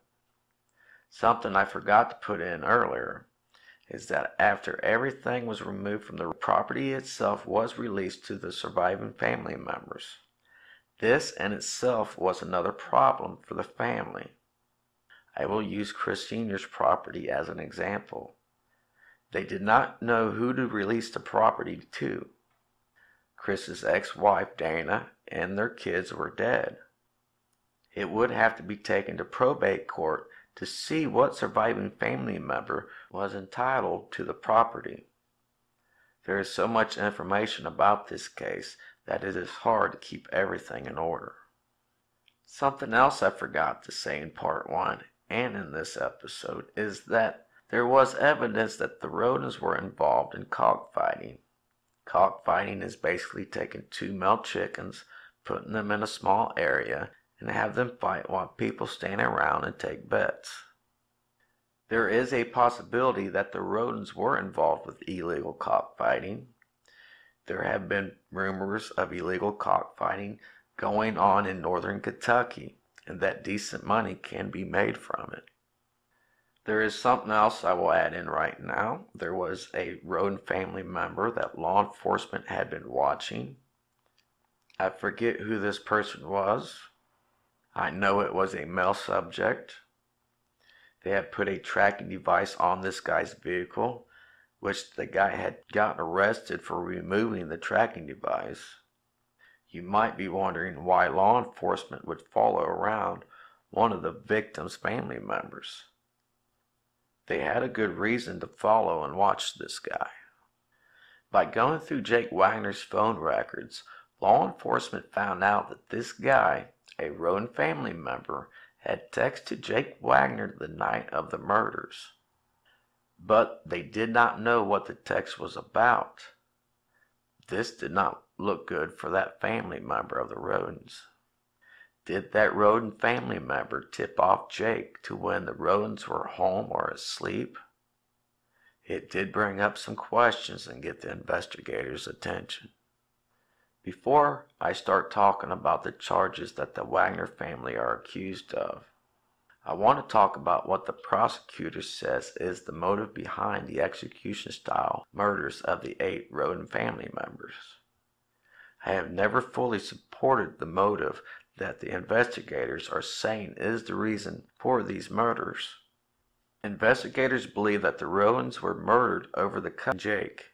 Something I forgot to put in earlier is that after everything was removed from the property itself was released to the surviving family members. This in itself was another problem for the family. I will use Chris Sr.'s property as an example. They did not know who to release the property to. Chris's ex-wife, Dana, and their kids were dead. It would have to be taken to probate court to see what surviving family member was entitled to the property. There is so much information about this case that it is hard to keep everything in order. Something else I forgot to say in part 1 and in this episode is that there was evidence that the Rhodens were involved in cockfighting. Cockfighting is basically taking 2 male chickens, putting them in a small area, and have them fight while people stand around and take bets. There is a possibility that the Rhodens were involved with illegal cockfighting. There have been rumors of illegal cockfighting going on in northern Kentucky, and that decent money can be made from it. There is something else I will add in right now. There was a Rhoden family member that law enforcement had been watching. I forget who this person was. I know it was a male subject. They had put a tracking device on this guy's vehicle, which the guy had gotten arrested for removing the tracking device. You might be wondering why law enforcement would follow around one of the victim's family members. They had a good reason to follow and watch this guy. By going through Jake Wagner's phone records, law enforcement found out that this guy, a Rhoden family member, had texted Jake Wagner the night of the murders. But they did not know what the text was about. This did not look good for that family member of the Rhodens. Did that Rhoden family member tip off Jake to when the Rhodens were home or asleep? It did bring up some questions and get the investigators' attention. Before I start talking about the charges that the Wagner family are accused of, I want to talk about what the prosecutor says is the motive behind the execution-style murders of the 8 Rhoden family members. I have never fully supported the motive that the investigators are saying is the reason for these murders. Investigators believe that the Rhodens were murdered over the cut Jake.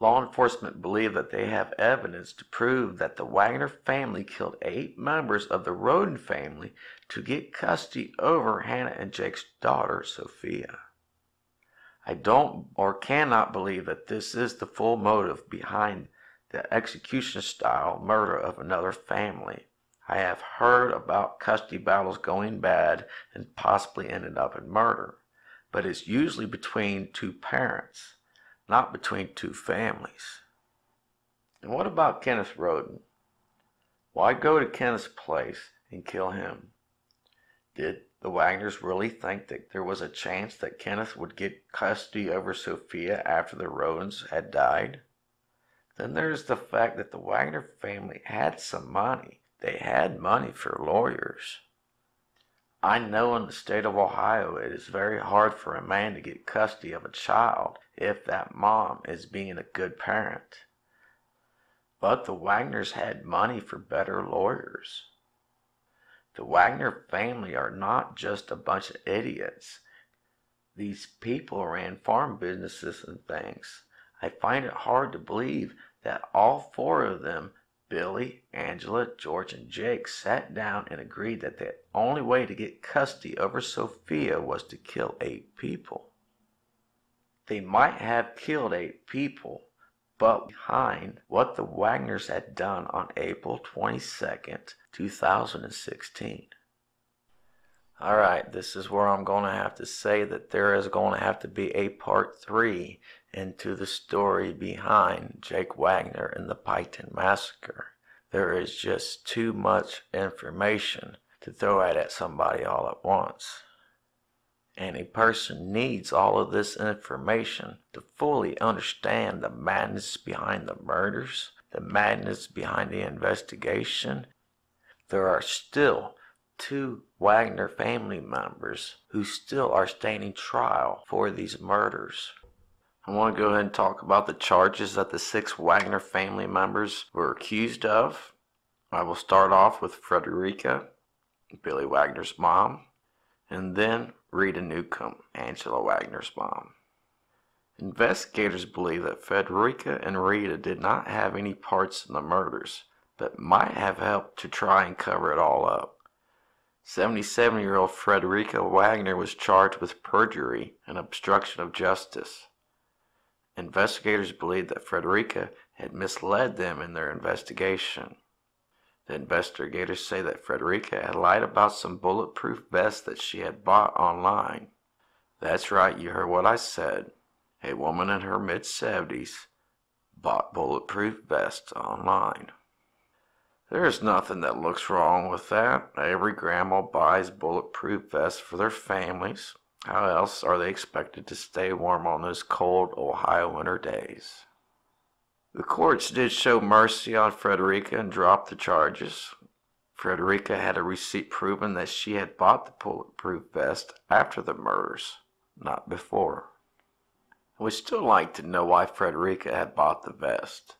Law enforcement believe that they have evidence to prove that the Wagner family killed 8 members of the Rhoden family to get custody over Hannah and Jake's daughter, Sophia. I don't or cannot believe that this is the full motive behind the execution-style murder of another family. I have heard about custody battles going bad and possibly ended up in murder, but it's usually between 2 parents, not between 2 families. And what about Kenneth Rhoden? Why go to Kenneth's place and kill him? Did the Wagners really think that there was a chance that Kenneth would get custody over Sophia after the Rhodens had died? Then there's the fact that the Wagner family had some money. They had money for lawyers. I know in the state of Ohio it is very hard for a man to get custody of a child if that mom is being a good parent. But the Wagners had money for better lawyers. The Wagner family are not just a bunch of idiots. These people ran farm businesses and things. I find it hard to believe that all 4 of them, Billy, Angela, George, and Jake, sat down and agreed that the only way to get custody over Sophia was to kill 8 people. They might have killed 8 people, but behind what the Wagners had done on April 22nd, 2016. Alright, this is where I'm going to have to say that there is going to have to be a part 3 into the story behind Jake Wagner and the Piketon Massacre. There is just too much information to throw out at somebody all at once. And a person needs all of this information to fully understand the madness behind the murders, the madness behind the investigation. There are still 2 Wagner family members who still are standing trial for these murders. I want to go ahead and talk about the charges that the 6 Wagner family members were accused of. I will start off with Fredericka, Billy Wagner's mom, and then Rita Newcomb, Angela Wagner's mom. Investigators believe that Fredericka and Rita did not have any parts in the murders, but might have helped to try and cover it all up. 77-year-old Fredericka Wagner was charged with perjury and obstruction of justice. Investigators believed that Fredericka had misled them in their investigation. The investigators say that Fredericka had lied about some bulletproof vests that she had bought online. That's right, you heard what I said. A woman in her mid-70s bought bulletproof vests online. There's nothing that looks wrong with that. Every grandma buys bulletproof vests for their families. How else are they expected to stay warm on those cold Ohio winter days? The courts did show mercy on Fredericka and dropped the charges. Fredericka had a receipt proving that she had bought the bulletproof vest after the murders, not before. We'd still like to know why Fredericka had bought the vest.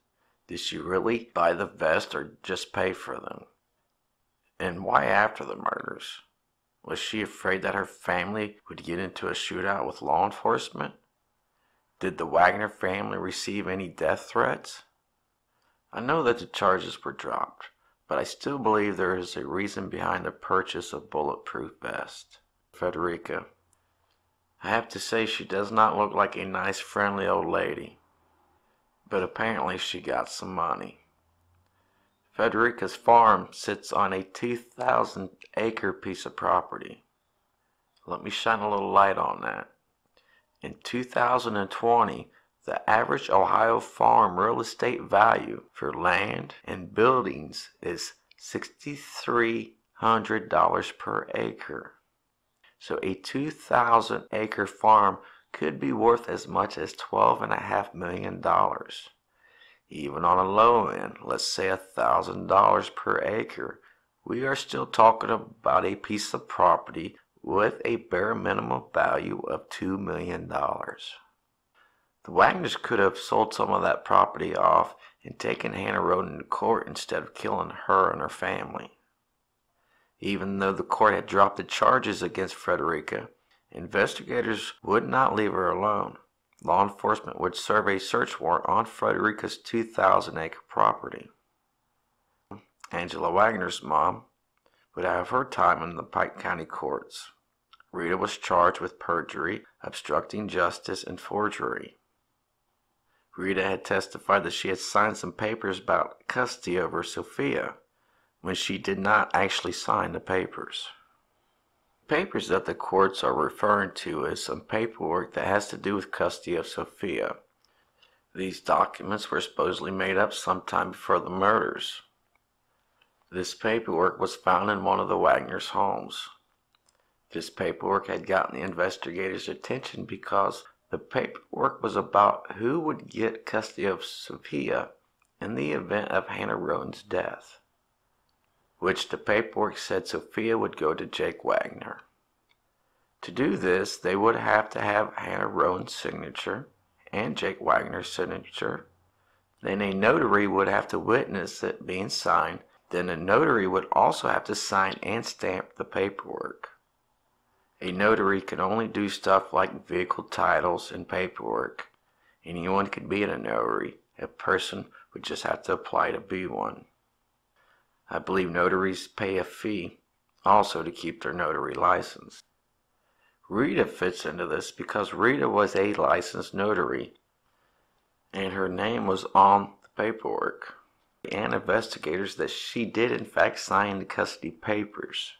Did she really buy the vest or just pay for them? And why after the murders? Was she afraid that her family would get into a shootout with law enforcement? Did the Wagner family receive any death threats? I know that the charges were dropped, but I still believe there is a reason behind the purchase of bulletproof vests. Fredericka, I have to say, she does not look like a nice, friendly old lady. But apparently she got some money. Fredericka's farm sits on a 2,000-acre piece of property. Let me shine a little light on that. In 2020, the average Ohio farm real estate value for land and buildings is $6,300 per acre. So a 2,000-acre farm could be worth as much as $12.5 million. Even on a low end, let's say $1,000 per acre, we are still talking about a piece of property with a bare minimum value of $2 million. The Wagners could have sold some of that property off and taken Hannah Rhoden to court instead of killing her and her family. Even though the court had dropped the charges against Fredericka, Investigators would not leave her alone. Law enforcement would serve a search warrant on Fredericka's 2,000-acre property. Angela Wagner's mom would have her time in the Pike County courts. Rita was charged with perjury, obstructing justice, and forgery. Rita had testified that she had signed some papers about custody over Sophia when she did not actually sign the papers. Papers that the courts are referring to as some paperwork that has to do with custody of Sophia. These documents were supposedly made up sometime before the murders. This paperwork was found in one of the Wagner's homes. This paperwork had gotten the investigators' attention because the paperwork was about who would get custody of Sophia in the event of Hannah Rhoden's death, which the paperwork said Sophia would go to Jake Wagner. To do this, they would have to have Hannah Rhoden's signature and Jake Wagner's signature. Then a notary would have to witness it being signed. Then a notary would also have to sign and stamp the paperwork. A notary can only do stuff like vehicle titles and paperwork. Anyone could be a notary. A person would just have to apply to be one. I believe notaries pay a fee also to keep their notary license. Rita fits into this because Rita was a licensed notary and her name was on the paperwork, and investigators that she did in fact sign the custody papers.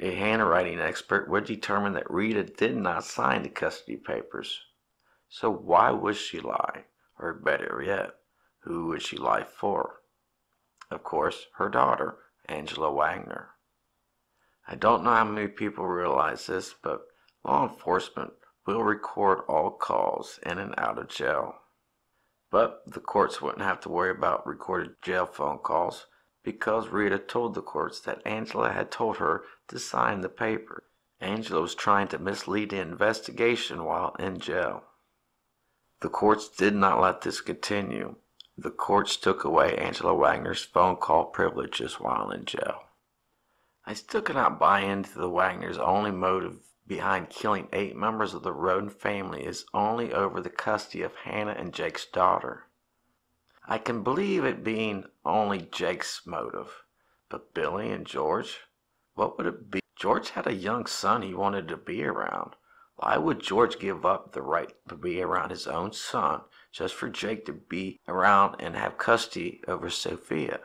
A handwriting expert would determine that Rita did not sign the custody papers. So why would she lie? Or better yet, who would she lie for? Of course, her daughter, Angela Wagner. I don't know how many people realize this, but law enforcement will record all calls in and out of jail. But the courts wouldn't have to worry about recorded jail phone calls because Rita told the courts that Angela had told her to sign the paper. Angela was trying to mislead the investigation while in jail. The courts did not let this continue. The courts took away Angela Wagner's phone call privileges while in jail. I still cannot buy into the Wagner's only motive behind killing 8 members of the Rhoden family is only over the custody of Hannah and Jake's daughter. I can believe it being only Jake's motive, but Billy and George, what would it be? George had a young son he wanted to be around. Why would George give up the right to be around his own son just for Jake to be around and have custody over Sophia?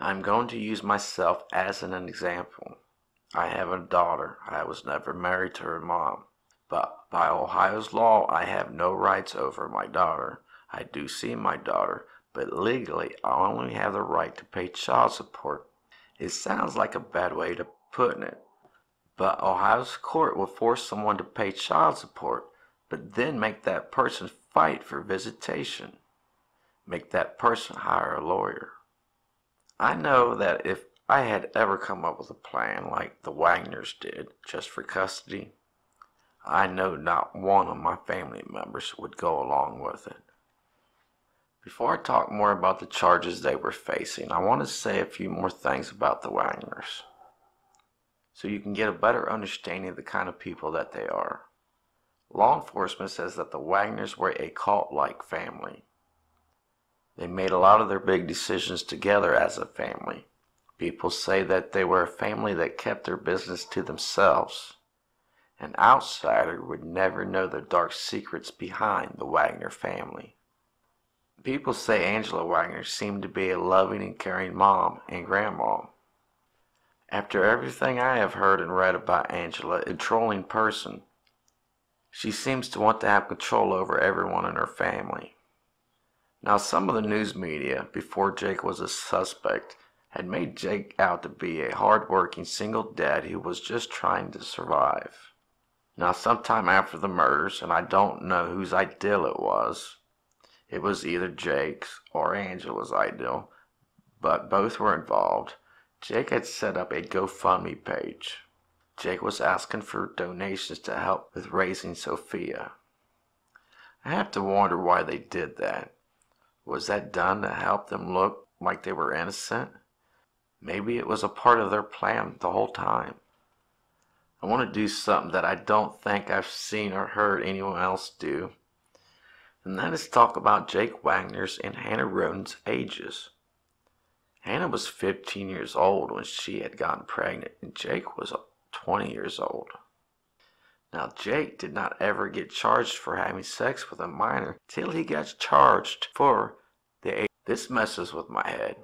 I'm going to use myself as an example. I have a daughter. I was never married to her mom. But by Ohio's law, I have no rights over my daughter. I do see my daughter, but legally, I only have the right to pay child support. It sounds like a bad way to put it, but Ohio's court will force someone to pay child support, but then make that person fight for visitation. Make that person hire a lawyer. I know that if I had ever come up with a plan like the Wagners did just for custody, I know not one of my family members would go along with it. Before I talk more about the charges they were facing, I want to say a few more things about the Wagners, so you can get a better understanding of the kind of people that they are. Law enforcement says that the Wagners were a cult-like family. They made a lot of their big decisions together as a family. People say that they were a family that kept their business to themselves. An outsider would never know the dark secrets behind the Wagner family. People say Angela Wagner seemed to be a loving and caring mom and grandma. After everything I have heard and read about Angela, a controlling person, she seems to want to have control over everyone in her family. Now, some of the news media, before Jake was a suspect, had made Jake out to be a hard-working single dad who was just trying to survive. Now, sometime after the murders, and I don't know whose ideal it was either Jake's or Angela's ideal, but both were involved, Jake had set up a GoFundMe page. Jake was asking for donations to help with raising Sophia. I have to wonder why they did that. Was that done to help them look like they were innocent? Maybe it was a part of their plan the whole time. I want to do something that I don't think I've seen or heard anyone else do, and that is talk about Jake Wagner's and Hannah Rhoden's ages. Hannah was 15 years old when she had gotten pregnant, and Jake was 20 years old. Now, Jake did not ever get charged for having sex with a minor till he got charged for the age. This messes with my head.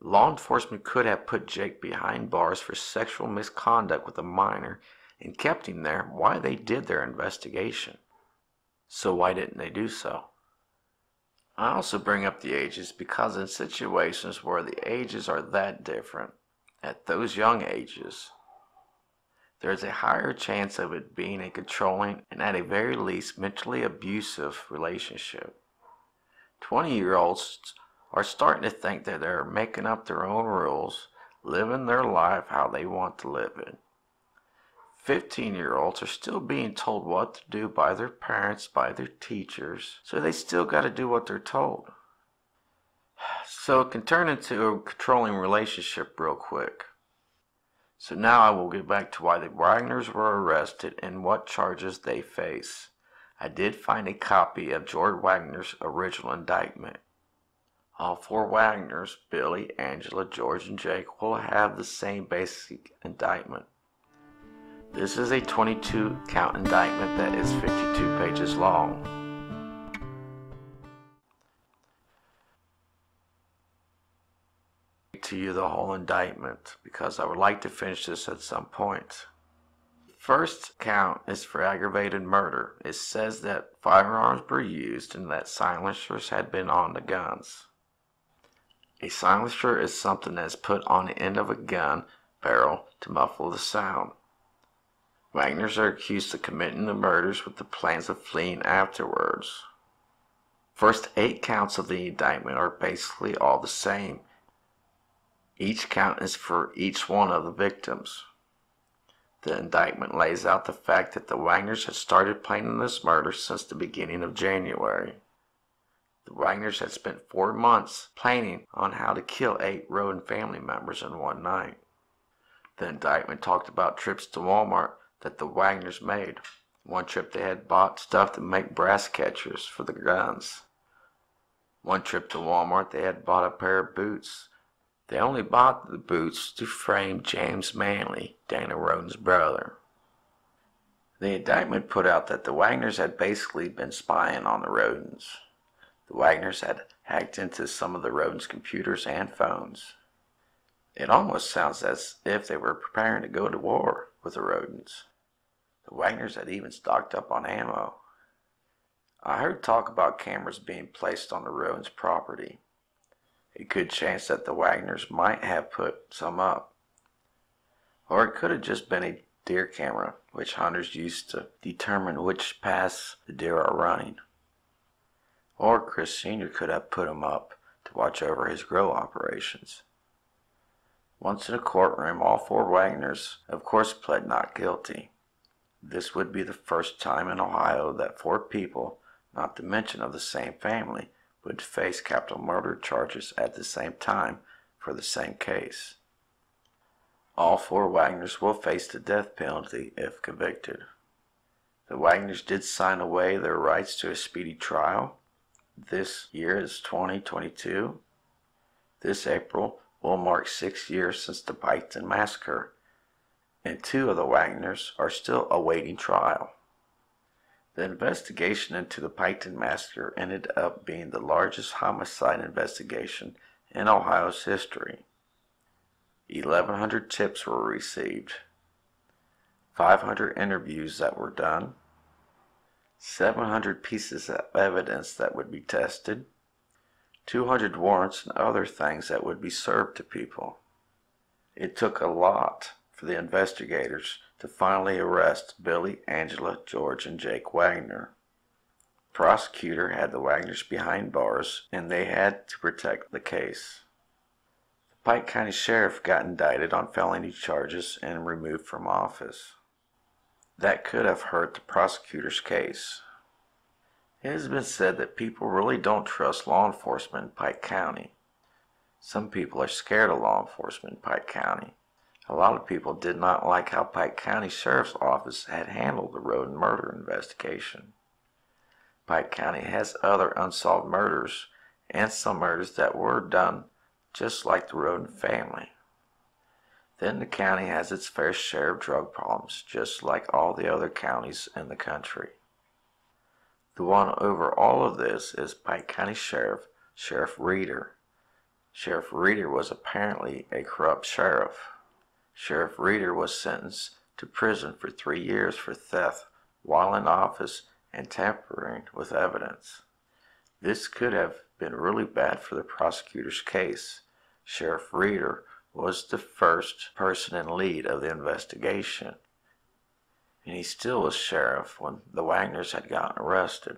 Law enforcement could have put Jake behind bars for sexual misconduct with a minor and kept him there while they did their investigation. So why didn't they do so? I also bring up the ages because in situations where the ages are that different, at those young ages, there is a higher chance of it being a controlling and at a very least mentally abusive relationship. 20-year-olds are starting to think that they're making up their own rules, living their life how they want to live it. 15-year-olds are still being told what to do by their parents, by their teachers, so they still got to do what they're told. So it can turn into a controlling relationship real quick. So now I will get back to why the Wagners were arrested and what charges they face. I did find a copy of George Wagner's original indictment. All four Wagners, Billy, Angela, George, and Jake, will have the same basic indictment. This is a 22-count indictment that is 52 pages long. To you the whole indictment because I would like to finish this at some point. First count is for aggravated murder. It says that firearms were used and that silencers had been on the guns. A silencer is something that is put on the end of a gun barrel to muffle the sound. Wagners are accused of committing the murders with the plans of fleeing afterwards. First 8 counts of the indictment are basically all the same. Each count is for each one of the victims. The indictment lays out the fact that the Wagners had started planning this murder since the beginning of January. The Wagners had spent 4 months planning on how to kill 8 Rhoden family members in one night. The indictment talked about trips to Walmart that the Wagners made. One trip they had bought stuff to make brass catchers for the guns. One trip to Walmart they had bought a pair of boots. They only bought the boots to frame James Manley, Dana Rhoden's brother. The indictment put out that the Wagners had basically been spying on the Rhodens. The Wagners had hacked into some of the Rhodens' computers and phones. It almost sounds as if they were preparing to go to war with the Rhodens. The Wagners had even stocked up on ammo. I heard talk about cameras being placed on the Rhodens' property. A good chance that the Wagners might have put some up. Or it could have just been a deer camera, which hunters use to determine which paths the deer are running. Or Chris Sr. could have put him up to watch over his grow operations. Once in a courtroom, all four Wagners, of course, pled not guilty. This would be the first time in Ohio that 4 people, not to mention of the same family, would face capital murder charges at the same time for the same case. All 4 Wagners will face the death penalty if convicted. The Wagners did sign away their rights to a speedy trial. This year is 2022. This April will mark 6 years since the Piketon Massacre, and 2 of the Wagners are still awaiting trial. The investigation into the Piketon Massacre ended up being the largest homicide investigation in Ohio's history. 1,100 tips were received, 500 interviews that were done, 700 pieces of evidence that would be tested, 200 warrants and other things that would be served to people. It took a lot for the investigators to finally arrest Billy, Angela, George, and Jake Wagner. The prosecutor had the Wagners behind bars, and they had to protect the case. The Pike County Sheriff got indicted on felony charges and removed from office. That could have hurt the prosecutor's case. It has been said that people really don't trust law enforcement in Pike County. Some people are scared of law enforcement in Pike County. A lot of people did not like how Pike County Sheriff's Office had handled the Rhoden murder investigation. Pike County has other unsolved murders and some murders that were done just like the Rhoden family. Then the county has its fair share of drug problems, just like all the other counties in the country. The one over all of this is Pike County Sheriff, Sheriff Reader. Sheriff Reader was apparently a corrupt sheriff. Sheriff Reader was sentenced to prison for 3 years for theft while in office and tampering with evidence. This could have been really bad for the prosecutor's case. Sheriff Reader was the first person in lead of the investigation, and he still was sheriff when the Wagners had gotten arrested.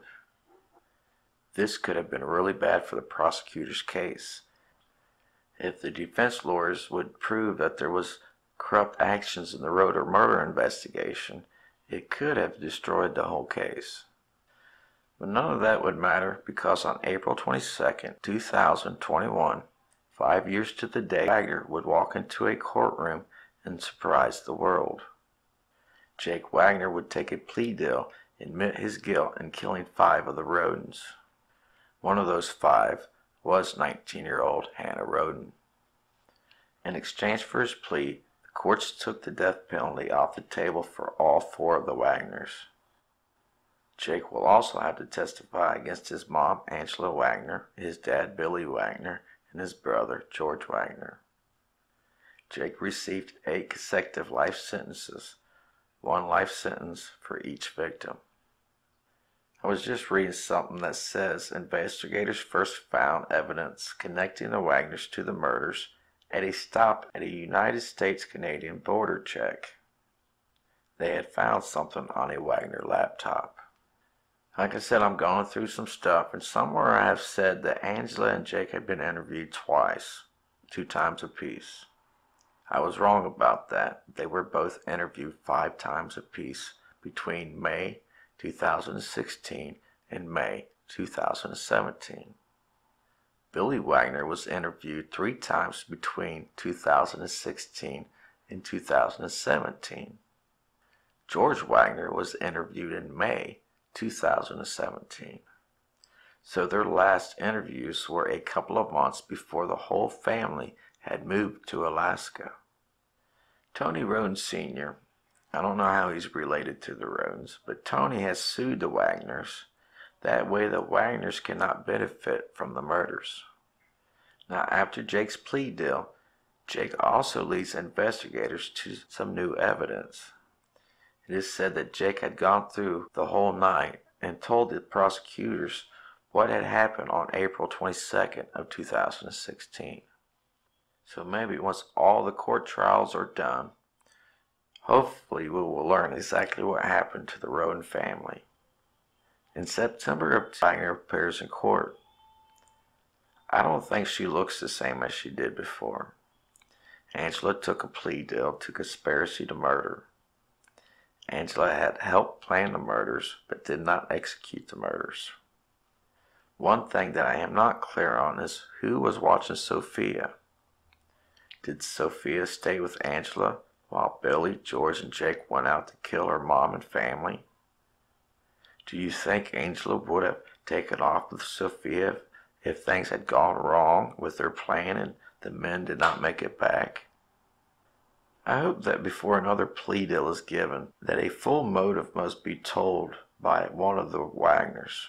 This could have been really bad for the prosecutor's case. If the defense lawyers would prove that there was corrupt actions in the Rhoden murder investigation, it could have destroyed the whole case. But none of that would matter, because on April 22, 2021, 5 years to the day, Wagner would walk into a courtroom and surprise the world. Jake Wagner would take a plea deal, admit his guilt in killing 5 of the Rhodens. One of those 5 was 19-year-old Hannah Rhoden. In exchange for his plea, the courts took the death penalty off the table for all 4 of the Wagners. Jake will also have to testify against his mom, Angela Wagner, his dad, Billy Wagner, and his brother, George Wagner. Jake received 8 consecutive life sentences, 1 life sentence for each victim. I was just reading something that says investigators first found evidence connecting the Wagners to the murders at a stop at a United States-Canadian border check. They had found something on a Wagner laptop. Like I said, I'm going through some stuff, and somewhere I have said that Angela and Jake had been interviewed twice, 2 times apiece. I was wrong about that. They were both interviewed 5 times apiece between May 2016 and May 2017. Billy Wagner was interviewed 3 times between 2016 and 2017. George Wagner was interviewed in May 2017. So their last interviews were a couple of months before the whole family had moved to Alaska. Tony Rhoden Sr., I don't know how he's related to the Rhodens, but Tony has sued the Wagners. That way the Wagners cannot benefit from the murders. Now, after Jake's plea deal, Jake also leads investigators to some new evidence. It is said that Jake had gone through the whole night and told the prosecutors what had happened on April 22nd of 2016. So maybe once all the court trials are done, hopefully we will learn exactly what happened to the Rhoden family. In September, Wagner appears in court. I don't think she looks the same as she did before. Angela took a plea deal to conspiracy to murder. Angela had helped plan the murders, but did not execute the murders. One thing that I am not clear on is who was watching Sophia. Did Sophia stay with Angela while Billy, George, and Jake went out to kill her mom and family? Do you think Angela would have taken off with Sophia if things had gone wrong with their plan and the men did not make it back? I hope that before another plea deal is given, that a full motive must be told by one of the Wagners.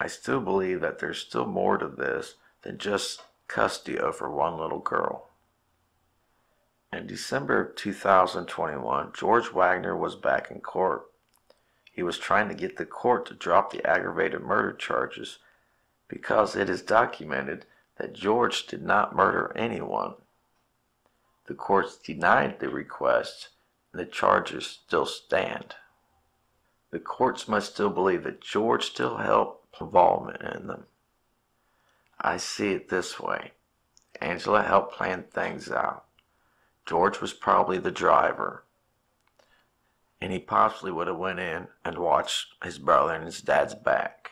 I still believe that there's still more to this than just custody over one little girl. In December of 2021, George Wagner was back in court. He was trying to get the court to drop the aggravated murder charges because it is documented that George did not murder anyone. The courts denied the request, and the charges still stand. The courts must still believe that George still helped involvement in them. I see it this way. Angela helped plan things out. George was probably the driver, and he possibly would have went in and watched his brother and his dad's back.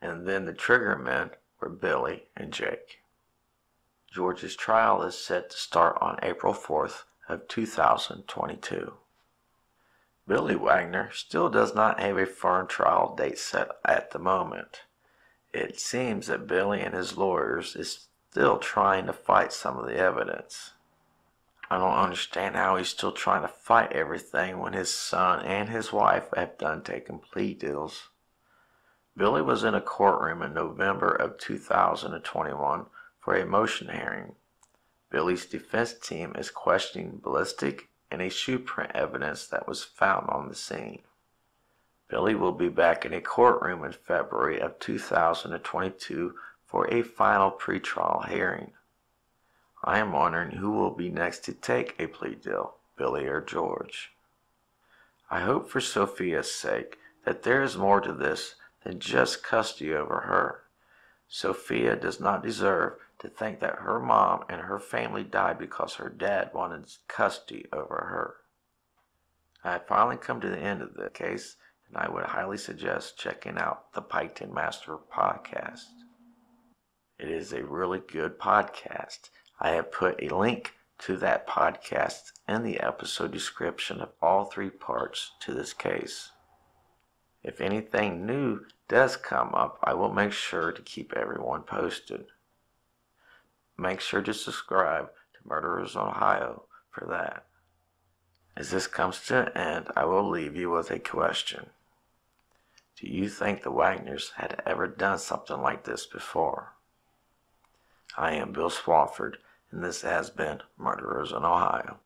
And then the trigger men were Billy and Jake. George's trial is set to start on April 4th of 2022. Billy Wagner still does not have a firm trial date set at the moment. It seems that Billy and his lawyers is still trying to fight some of the evidence. I don't understand how he's still trying to fight everything when his son and his wife have done taking plea deals. Billy was in a courtroom in November of 2021 for a motion hearing. Billy's defense team is questioning ballistic and a shoe print evidence that was found on the scene. Billy will be back in a courtroom in February of 2022 for a final pretrial hearing. I am wondering who will be next to take a plea deal, Billy or George. I hope for Sophia's sake that there is more to this than just custody over her. Sophia does not deserve to think that her mom and her family died because her dad wanted custody over her. I have finally come to the end of the case, and I would highly suggest checking out the Piketon Massacre podcast. It is a really good podcast. I have put a link to that podcast in the episode description of all three parts to this case. If anything new does come up, I will make sure to keep everyone posted. Make sure to subscribe to Murderers in Ohio for that. As this comes to an end, I will leave you with a question. Do you think the Wagners had ever done something like this before? I am Bill Swafford, and this has been Murderers in Ohio.